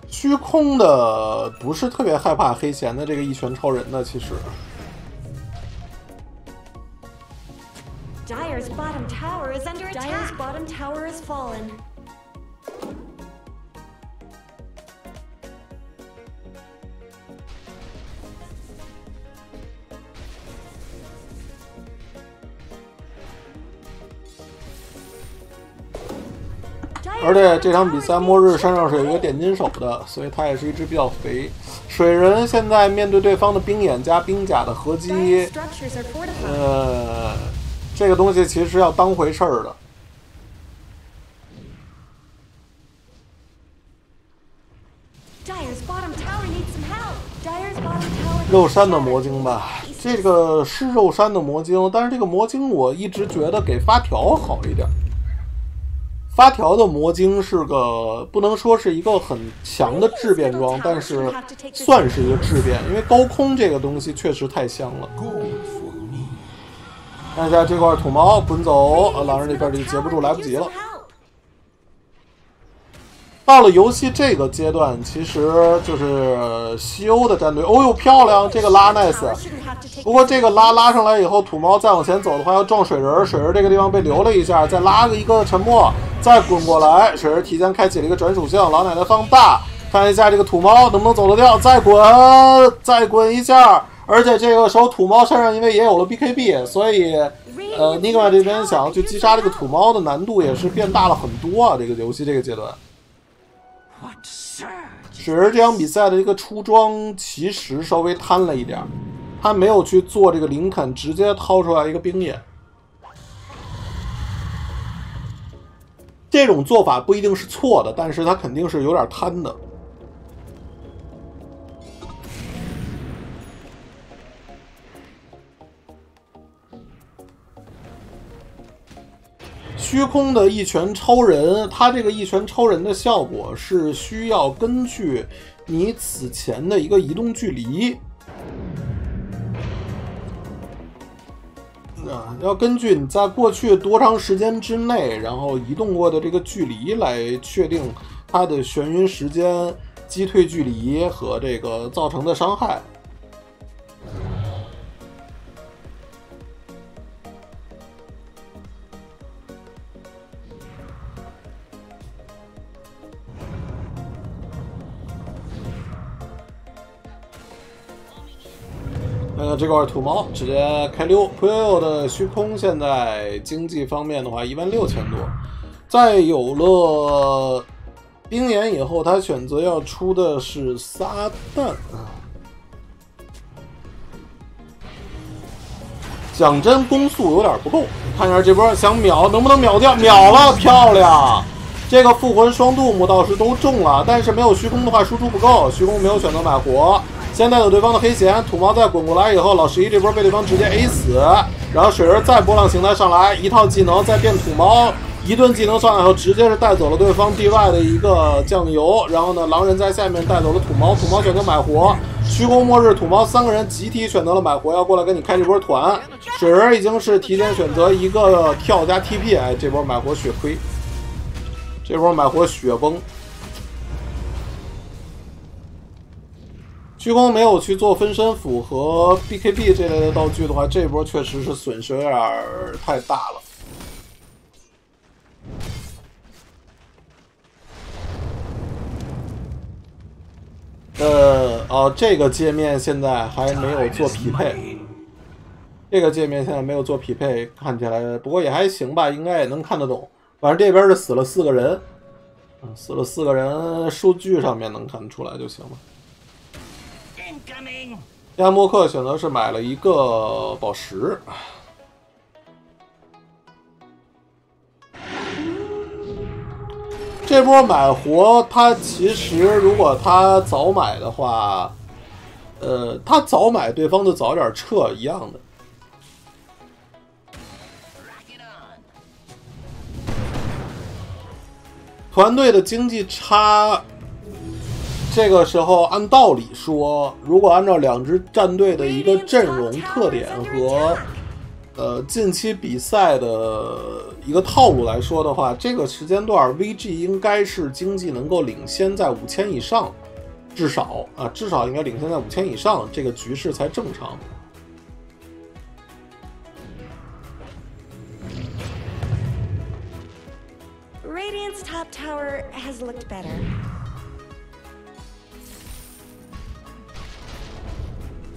虚空的不是特别害怕黑弦的这个一拳超人的，其实。Dire's bottom tower is under attack. Dire's bottom tower is fallen. 这而且这场比赛末日身上是有一个点金手的，所以他也是一只比较肥。水人现在面对对方的冰眼加冰甲的合击，这个东西其实要当回事儿的。 肉山的魔晶吧，这个是肉山的魔晶，但是这个魔晶我一直觉得给发条好一点。发条的魔晶是个不能说是一个很强的质变装，但是算是一个质变，因为高空这个东西确实太香了。看一下这块土猫滚走，狼人这边就截不住，来不及了。 到了游戏这个阶段，其实就是西欧的战队。哦呦，漂亮！这个拉 nice。不过这个拉上来以后，土猫再往前走的话要撞水人，水人这个地方被留了一下，再拉一个沉默，再滚过来。水人提前开启了一个转属性，老奶奶放大，看一下这个土猫能不能走得掉，再滚，再滚一下。而且这个时候土猫身上因为也有了 BKB， 所以Nigma 这边想要去击杀这个土猫的难度也是变大了很多啊。这个游戏这个阶段。 水人这场比赛的一个出装其实稍微贪了一点，他没有去做这个林肯，直接掏出来一个冰眼。这种做法不一定是错的，但是他肯定是有点贪的。虚空的一拳超人，它这个一拳超人的效果是需要根据你此前的一个移动距离，要根据你在过去多长时间之内，然后移动过的这个距离来确定它的眩晕时间、击退距离和这个造成的伤害。 这块土猫直接开溜 ，Puyo 的虚空现在经济方面的话16000多，在有了冰眼以后，他选择要出的是撒旦。讲真，攻速有点不够，看一下这波想秒能不能秒掉，秒了，漂亮！这个复魂双杜牧倒是都中了，但是没有虚空的话输出不够，虚空没有选择买活。 先带走对方的黑弦，土猫再滚过来以后，老11这波被对方直接 A 死，然后水人再波浪形态上来，一套技能再变土猫，一顿技能上来以后，直接是带走了对方 DY 的一个酱油，然后呢，狼人在下面带走了土猫，土猫选择买活，虚空末日土猫三个人集体选择了买活，要过来跟你开这波团，水人已经是提前选择一个跳加 TP， 哎，这波买活血亏，这波买活血崩。 虚空没有去做分身符和 BKB 这类的道具的话，这波确实是损失有点太大了。这个界面现在还没有做匹配，这个界面现在没有做匹配，看起来不过也还行吧，应该也能看得懂。反正这边是死了4个人，死了4个人，数据上面能看得出来就行了。 亚默克选择是买了一个宝石，这波买活他其实如果他早买的话，他早买对方就早点撤一样的。 团队的经济差。 这个时候，按道理说，如果按照两支战队的一个阵容特点和近期比赛的一个套路来说的话，这个时间段 VG 应该是经济能够领先在5000以上，至少啊，至少应该领先在5000以上，这个局势才正常。 Radiant's top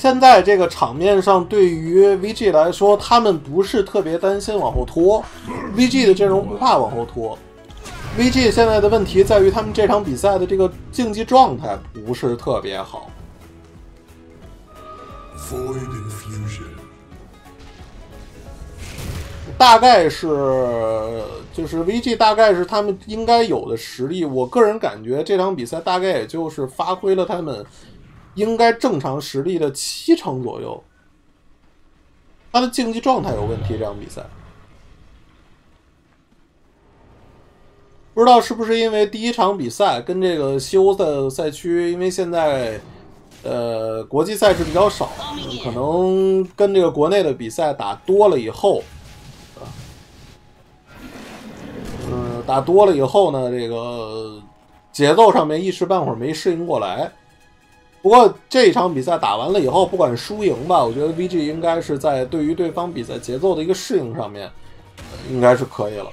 现在这个场面上，对于 VG 来说，他们不是特别担心往后拖。VG 的阵容不怕往后拖。VG 现在的问题在于，他们这场比赛的这个竞技状态不是特别好。大概是，就是 VG 大概是他们应该有的实力。我个人感觉这场比赛大概也就是发挥了他们。 应该正常实力的70%左右，他的竞技状态有问题。这场比赛不知道是不是因为第一场比赛跟这个西欧的赛区，因为现在国际赛事比较少，可能跟这个国内的比赛打多了以后，打多了以后呢，这个节奏上面一时半会儿没适应过来。 不过这一场比赛打完了以后，不管输赢吧，我觉得 VG 应该是在对于对方比赛节奏的一个适应上面，应该是可以了。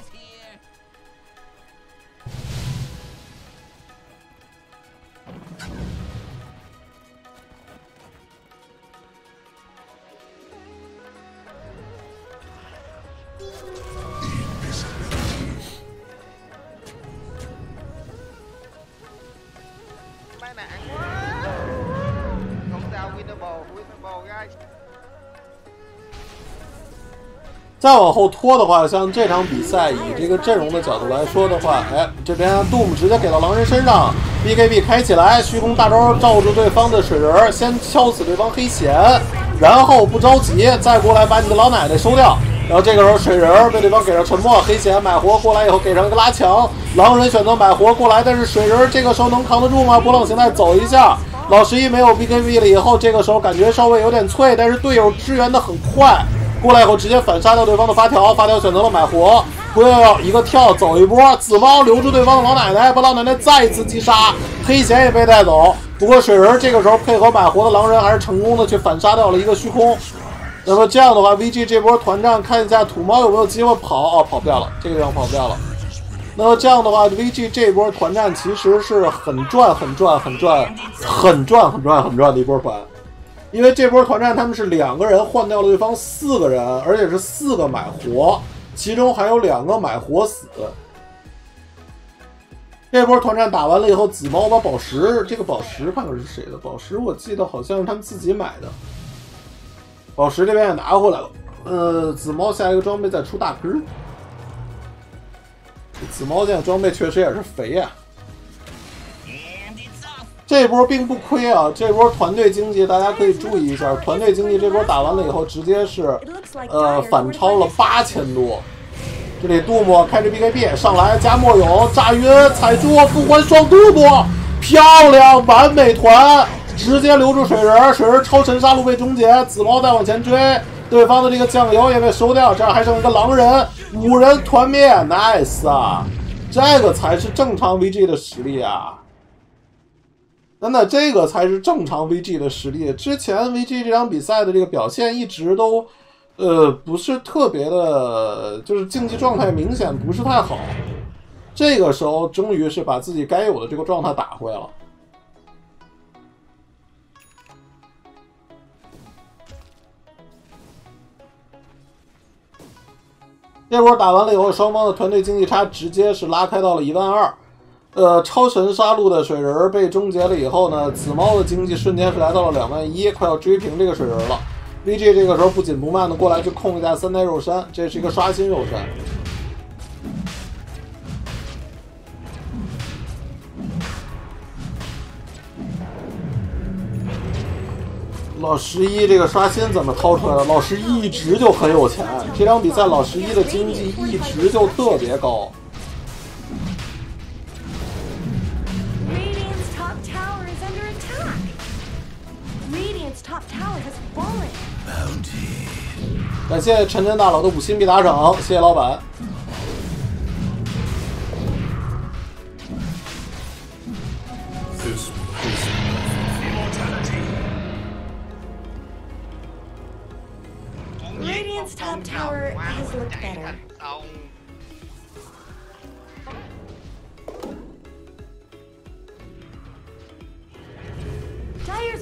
再往后拖的话，像这场比赛以这个阵容的角度来说的话，哎，这边 Doom 直接给到狼人身上 ，BKB 开起来，虚空大招罩住对方的水人，先敲死对方黑显，然后不着急，再过来把你的老奶奶收掉。然后这个时候水人被对方给上沉默，黑显买活过来以后给上一个拉墙，狼人选择买活过来，但是水人这个时候能扛得住吗？波浪形态走一下，老11没有 BKB 了以后，这个时候感觉稍微有点脆，但是队友支援的很快。 过来以后直接反杀到对方的发条，发条选择了买活，不要一个跳走一波，紫猫留住对方的老奶奶，把老奶奶再一次击杀，黑贤也被带走。不过水人这个时候配合买活的狼人还是成功的去反杀掉了一个虚空。那么这样的话 ，VG 这波团战看一下土猫有没有机会跑，哦，跑不掉了，这个地方跑不掉了。那么这样的话 ，VG 这波团战其实是很赚的一波团。 因为这波团战，他们是2个人换掉了对方4个人，而且是4个买活，其中还有2个买活死。这波团战打完了以后，紫猫把宝石，这个宝石看看是谁的？宝石我记得好像是他们自己买的，宝石这边也拿回来了。紫猫下一个装备再出大根。紫猫现在装备确实也是肥呀、啊。 这波并不亏啊！这波团队经济大家可以注意一下，团队经济这波打完了以后，直接是反超了8000多。这里杜牧开着 BKB 上来加莫勇炸晕踩住复活双杜牧，漂亮完美团，直接留住水人，水人超神杀戮被终结，紫猫再往前追，对方的这个酱油也被收掉，这样还剩一个狼人，5人团灭 ，nice 啊！这个才是正常 VG 的实力啊！ 那这个才是正常 VG 的实力。之前 VG 这场比赛的这个表现一直都，不是特别的，就是竞技状态明显不是太好。这个时候终于是把自己该有的这个状态打回来了。这波打完了以后，双方的团队经济差直接是拉开到了12000。 超神杀戮的水人被终结了以后呢，紫猫的经济瞬间是来到了21000，快要追平这个水人了。VG 这个时候不紧不慢的过来去控一下3代肉山，这是一个刷新肉山。老11这个刷新怎么掏出来的？老11一直就很有钱，这场比赛老11的经济一直就特别高。 感谢晨晨大佬的5星币打赏，谢谢老板。Dire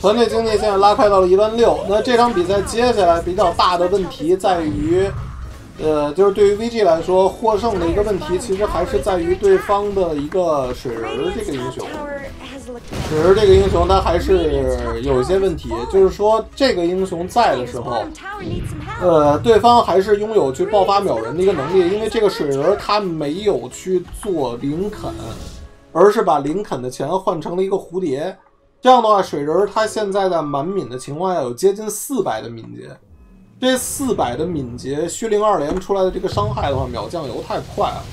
团队境内现在拉开到了1万6。那这场比赛接下来比较大的问题在于，就是对于 VG 来说，获胜的一个问题其实还是在于对方的一个水人这个英雄。水人这个英雄他还是有些问题，就是说这个英雄在的时候，对方还是拥有去爆发秒人的一个能力，因为这个水人他没有去做林肯，而是把林肯的钱换成了一个蝴蝶。 这样的话，水人他现在在满敏的情况下有接近400的敏捷，这400的敏捷虚灵2连出来的这个伤害的话，秒酱油太快了，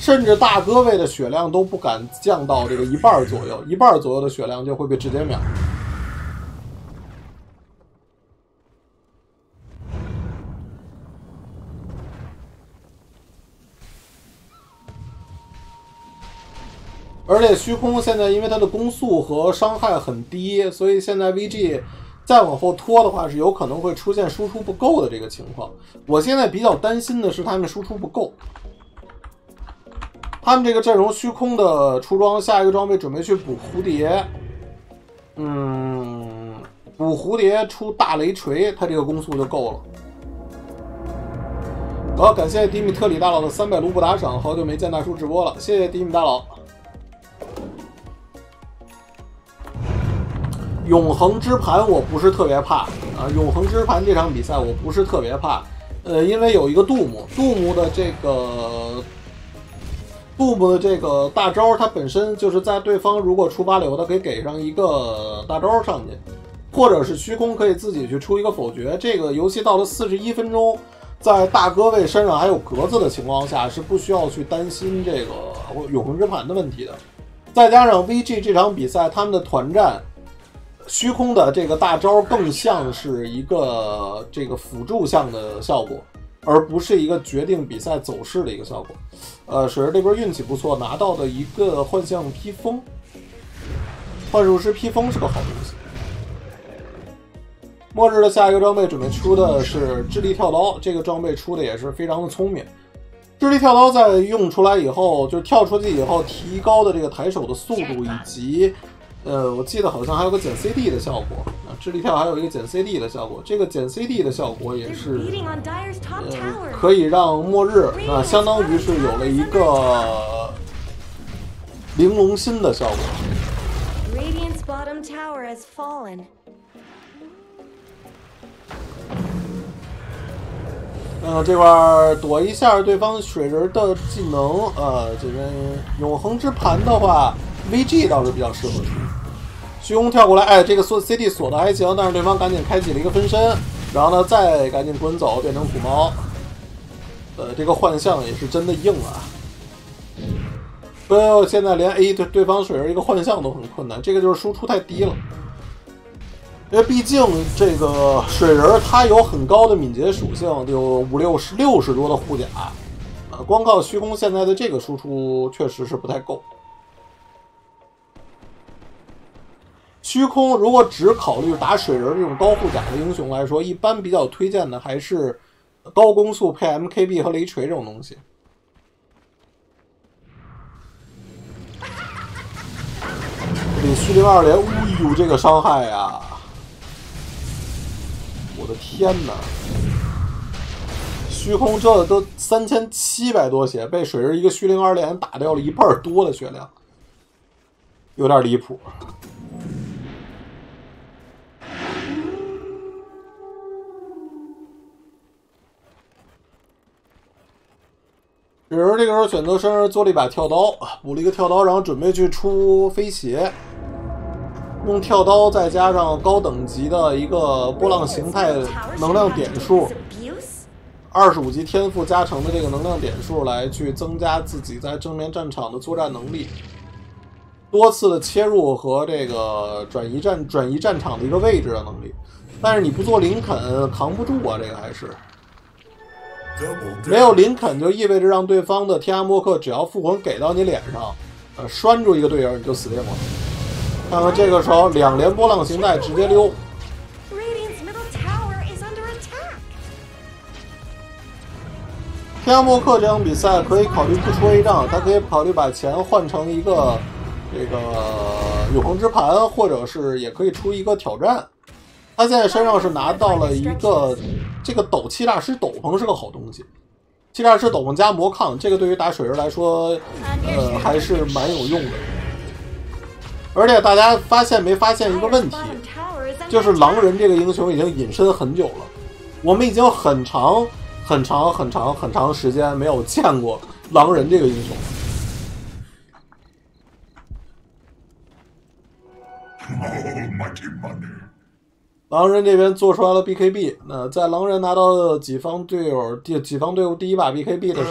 甚至大哥位的血量都不敢降到这个1半左右，1半左右的血量就会被直接秒。而且虚空现在因为它的攻速和伤害很低，所以现在 VG 再往后拖的话是有可能会出现输出不够的这个情况。我现在比较担心的是他们输出不够。他们这个阵容虚空的出装，下一个装备准备去补蝴蝶，补蝴蝶出大雷锤，它这个攻速就够了。好，感谢迪米特里大佬的300卢布打赏，好久没见大叔直播了，谢谢迪米大佬。 永恒之盘我不是特别怕啊，永恒之盘这场比赛我不是特别怕，因为有一个Doom的这个大招，它本身就是在对方如果出8流的，可以给上一个大招上去，或者是虚空可以自己去出一个否决。这个游戏到了41分钟，在大哥位身上还有格子的情况下，是不需要去担心这个永恒之盘的问题的。再加上 VG 这场比赛他们的团战。 虚空的这个大招更像是一个这个辅助项的效果，而不是一个决定比赛走势的一个效果。水人这边运气不错，拿到的一个幻象披风，幻术师披风是个好东西。末日的下一个装备准备出的是智力跳刀，这个装备出的也是非常的聪明。智力跳刀在用出来以后，就是跳出去以后，提高的这个抬手的速度以及。 我记得好像还有个减 CD 的效果啊，智力跳还有一个减 CD 的效果，这个减 CD 的效果也是，可以让末日啊，相当于是有了一个玲珑心的效果。这块躲一下对方水人的技能，这边永恒之盘的话。 VG 倒是比较适合出，虚空跳过来，哎，这个锁 CD 锁的还行，但是对方赶紧开启了一个分身，然后呢再赶紧滚走变成土猫，这个幻象也是真的硬啊！所以现在连 A 对方水人一个幻象都很困难，这个就是输出太低了，因为毕竟这个水人他有很高的敏捷属性，有60多的护甲，光靠虚空现在的这个输出确实是不太够。 虚空如果只考虑打水人这种高护甲的英雄来说，一般比较推荐的还是高攻速配 MKB 和雷锤这种东西。这虚灵2连，哎呦，这个伤害呀！我的天哪！虚空这都3700多血，被水人一个虚灵2连打掉了1半多的血量，有点离谱。 水人这个时候选择身上做了一把跳刀，补了一个跳刀，然后准备去出飞鞋，用跳刀再加上高等级的一个波浪形态能量点数，25级天赋加成的这个能量点数来去增加自己在正面战场的作战能力，多次的切入和这个转移战场的一个位置的能力，但是你不做林肯扛不住啊，这个还是。 没有林肯就意味着让对方的天涯默克只要复魂给到你脸上，拴住一个队友你就死定了。看看这个时候2连波浪形态直接溜。天涯默克这场比赛可以考虑不出 A 账，他可以考虑把钱换成一个这个永恒之盘，或者是也可以出一个挑战。他现在身上是拿到了一个这个斗气大师斗篷，是个好东西。气大师斗篷加魔抗，这个对于打水人来说，还是蛮有用的。而且大家发现没发现一个问题，就是狼人这个英雄已经隐身很久了，我们已经很长时间没有见过狼人这个英雄。 狼人这边做出来了 BKB， 那在狼人拿到己方队伍第一把 BKB 的时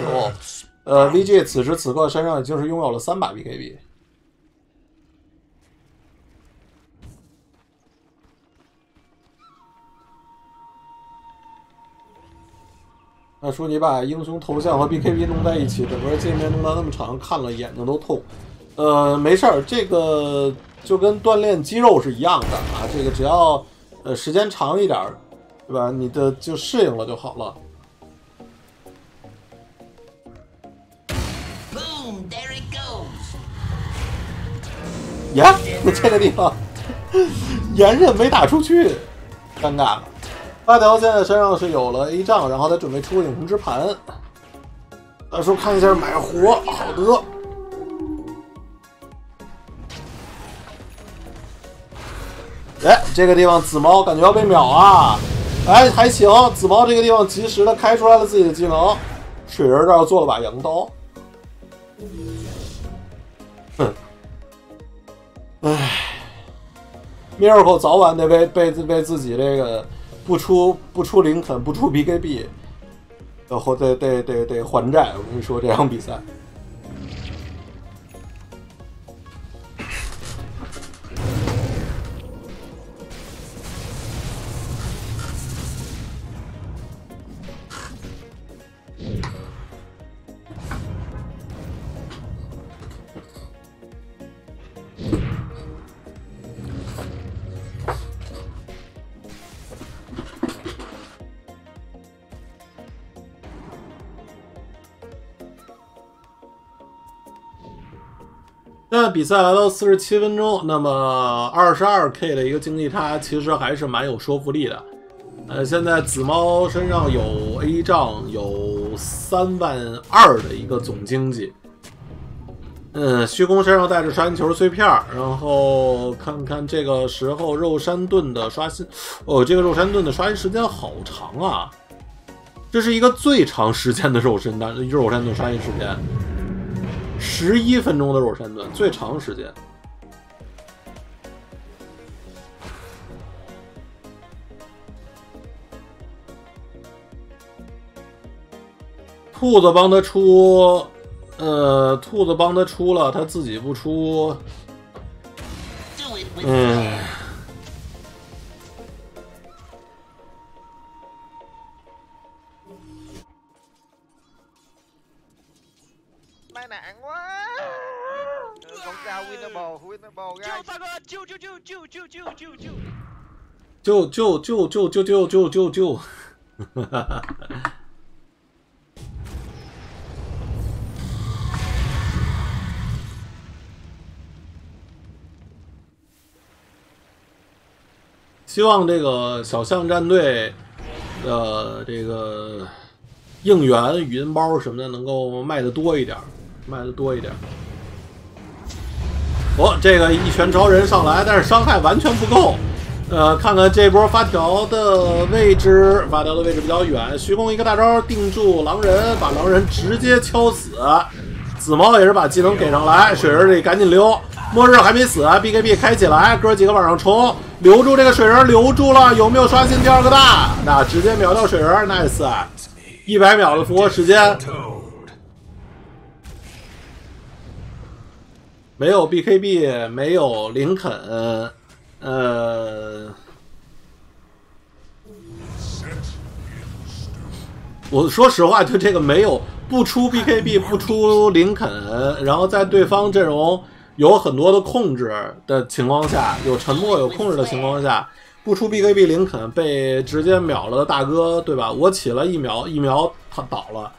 候，VG 此时此刻身上已经是拥有了3把 BKB。那说你把英雄头像和 BKB 弄在一起，整个界面弄到那么长，看了眼睛都痛。没事儿，这个就跟锻炼肌肉是一样的啊，这个只要。 时间长一点，对吧？你的就适应了就好了。Boom, there it goes. 呀，这个地方炎刃没打出去，尴尬了。发条现在身上是有了 A 杖，然后他准备出永恒之盘。到时候看一下买活，好的。 哎，这个地方紫猫感觉要被秒啊！哎，还行，紫猫这个地方及时的开出来了自己的技能，水人这儿做了把羊刀。哼，哎 ，Miracle 早晚得被自己这个不出林肯不出 BKB， 然后得还债。我跟你说，这场比赛。 比赛来到47分钟，那么22K 的一个竞技差其实还是蛮有说服力的。现在紫猫身上有 A 账，有32000的一个总经济。虚空身上带着刷新球碎片，然后看看这个时候肉山盾的刷新，哦，这个肉山盾的刷新时间好长啊！这是一个最长时间的肉山盾刷新时间。 11分钟的肉山盾最长时间。兔子帮他出了，他自己不出。救！希望这个小象战队的这个应援语音包什么的能够卖的多一点，卖的多一点。 哦，这个一拳超人上来，但是伤害完全不够。看看这波发条的位置比较远，虚空一个大招定住狼人，把狼人直接敲死。紫猫也是把技能给上来，水人得赶紧溜。末日还没死 ，BKB 开起来，哥几个往上冲，留住这个水人，留住了。有没有刷新第二个大？那直接秒掉水人 ，nice， 100秒的复活时间。 没有 BKB， 没有林肯，我说实话，就这个没有不出 BKB， 不出林肯，然后在对方阵容有很多的控制的情况下，有沉默有控制的情况下，不出 BKB 林肯被直接秒了的大哥，对吧？我起了一秒他倒了，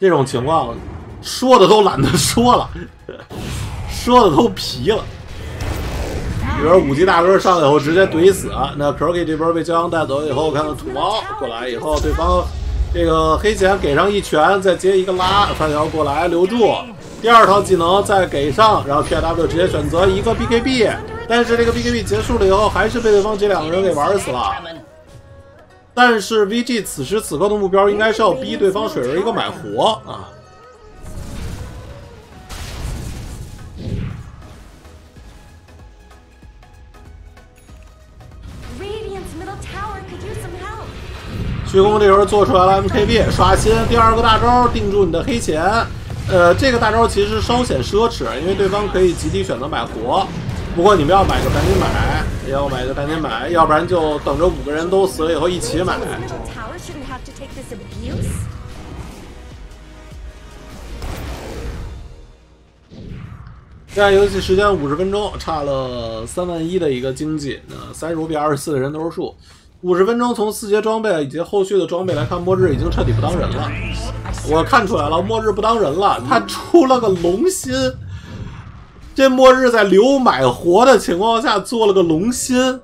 这种情况说的都懒得说了。 说的都皮了，比如说五级大哥上去以后直接怼死，那 Crookie 这边被骄阳带走以后，看看土猫过来以后，对方这个黑钱给上一拳，再接一个拉，范瑶过来留住，第二套技能再给上，然后 PLW 直接选择一个 BKB， 但是这个 BKB 结束了以后，还是被对方这两个人给玩死了。但是 VG 此时此刻的目标应该是要逼对方水人一个买活啊。 虚空这时候做出来了 MKB 刷新第二个大招，定住你的黑钱。这个大招其实稍显奢侈，因为对方可以集体选择买活。不过你们要买就赶紧买，要买就赶紧买，要不然就等着5个人都死了以后一起买。现在游戏时间50分钟，差了3万1的一个经济，那35比24的人头数。 50分钟，从4节装备以及后续的装备来看，末日已经彻底不当人了。我看出来了，末日不当人了，他出了个龙心。这末日在留买活的情况下做了个龙心。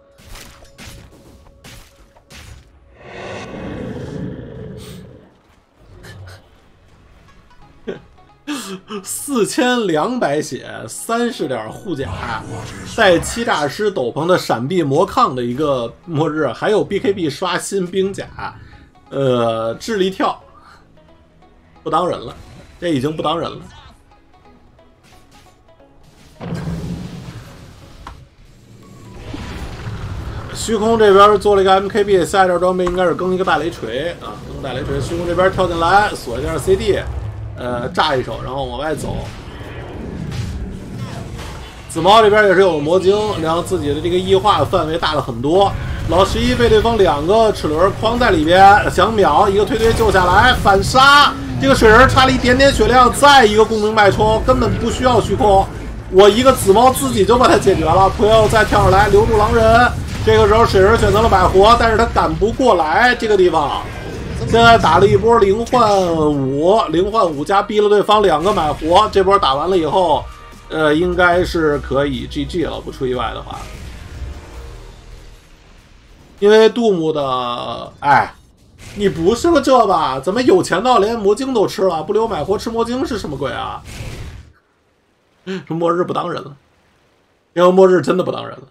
4200血，30点护甲，带欺诈师斗篷的闪避魔抗的一个末日，还有 BKB 刷新兵甲，智力跳，不当人了，这已经不当人了。虚空这边做了一个 MKB， 下一件装备应该是更一个大雷锤啊，更大雷锤。虚空这边跳进来锁一下 CD。 炸一手，然后往外走。紫猫这边也是有魔晶，让自己的这个异化范围大了很多。老11被对方2个齿轮框在里边，想秒一个推推救下来，反杀。这个水人差了一点点血量，再一个共鸣脉冲，根本不需要虚空。我一个紫猫自己就把它解决了，不要再跳上来留住狼人。这个时候水人选择了买活，但是他赶不过来这个地方。 现在打了一波0换5，0换5加逼了对方2个买活，这波打完了以后，应该是可以 GG 了，不出意外的话。因为Doom的，哎，你不是个这吧？怎么有钱到连魔晶都吃了？不留买活吃魔晶是什么鬼啊？说末日不当人了，因为末日真的不当人了。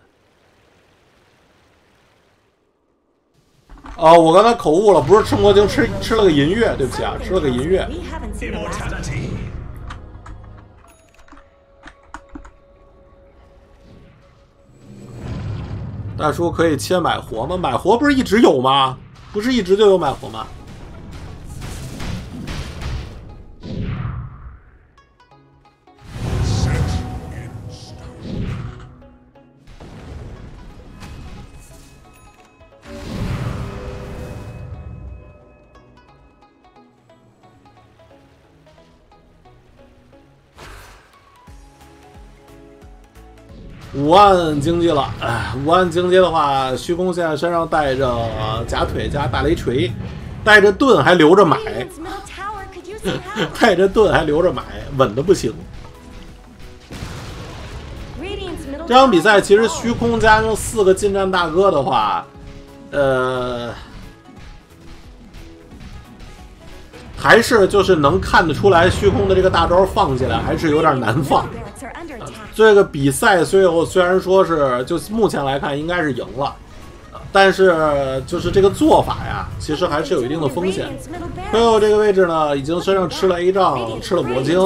哦，我刚才口误了，不是吃魔晶，吃了个银月，对不起啊，吃了个银月。大叔可以切买活吗？买活不是一直有吗？不是一直就有买活吗？5万经济了，哎，5万经济的话，虚空现在身上带着假腿加大雷锤，带着盾还留着买，带着盾还留着买，稳的不行。这场比赛其实虚空加上4个近战大哥的话，还是就是能看得出来虚空的这个大招放起来还是有点难放。 这个比赛虽然说是就目前来看应该是赢了，但是就是这个做法呀，其实还是有一定的风险。最后这个位置呢，已经身上吃了 A 杖，吃了魔晶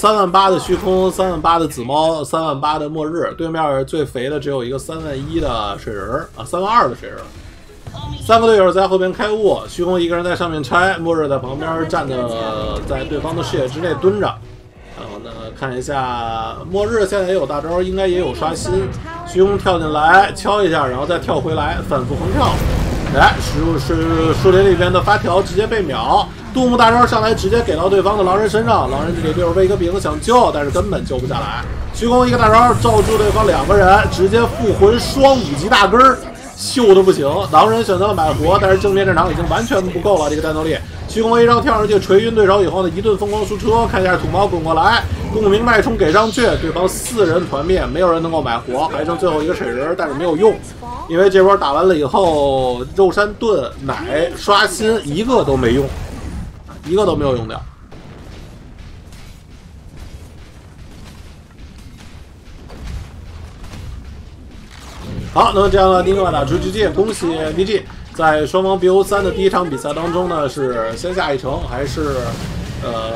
，3万8的虚空，3万8的紫猫，3万8的末日，对面最肥的只有一个3万1的水人啊，3万2的水人。3个队友在后边开雾，虚空一个人在上面拆，末日在旁边站着，在对方的视野之内蹲着。 然后呢，看一下末日现在也有大招，应该也有刷新。虚空跳进来敲一下，然后再跳回来，反复横跳。哎，树林里边的发条直接被秒。杜牧大招上来直接给到对方的狼人身上，狼人这里队友被一个饼想救，但是根本救不下来。虚空一个大招罩住对方2个人，直接复魂双5级大根儿，秀的不行。狼人选择了买活，但是正面战场已经完全不够了，这个战斗力。 虚空 A 张跳上去锤晕对手以后呢，一顿疯狂输车，看一下土猫滚过来，不明脉冲给上去，对方四人团灭，没有人能够买活，还剩最后一个水人，但是没有用，因为这波打完了以后，肉山盾、奶、刷新一个都没用，一个都没有用掉。 好，那么这样呢，Nigma打出 GG， 恭喜 VG 在双方 BO3 的第一场比赛当中呢，是先下一城，还是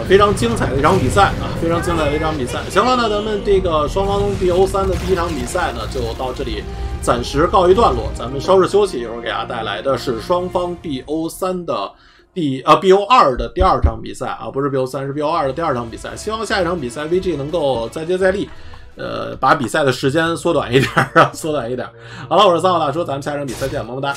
非常精彩的一场比赛啊，非常精彩的一场比赛。行了，那咱们这个双方 BO3 的第一场比赛呢，就到这里暂时告一段落。咱们稍事休息，一会儿给大家带来的是双方 BO3 的BO2 的第二场比赛啊，不是 BO3， 是 BO2 的第二场比赛。希望下一场比赛 VG 能够再接再厉。 把比赛的时间缩短一点啊，缩短一点。好了，我是三号大叔，咱们下场比赛见，么么哒。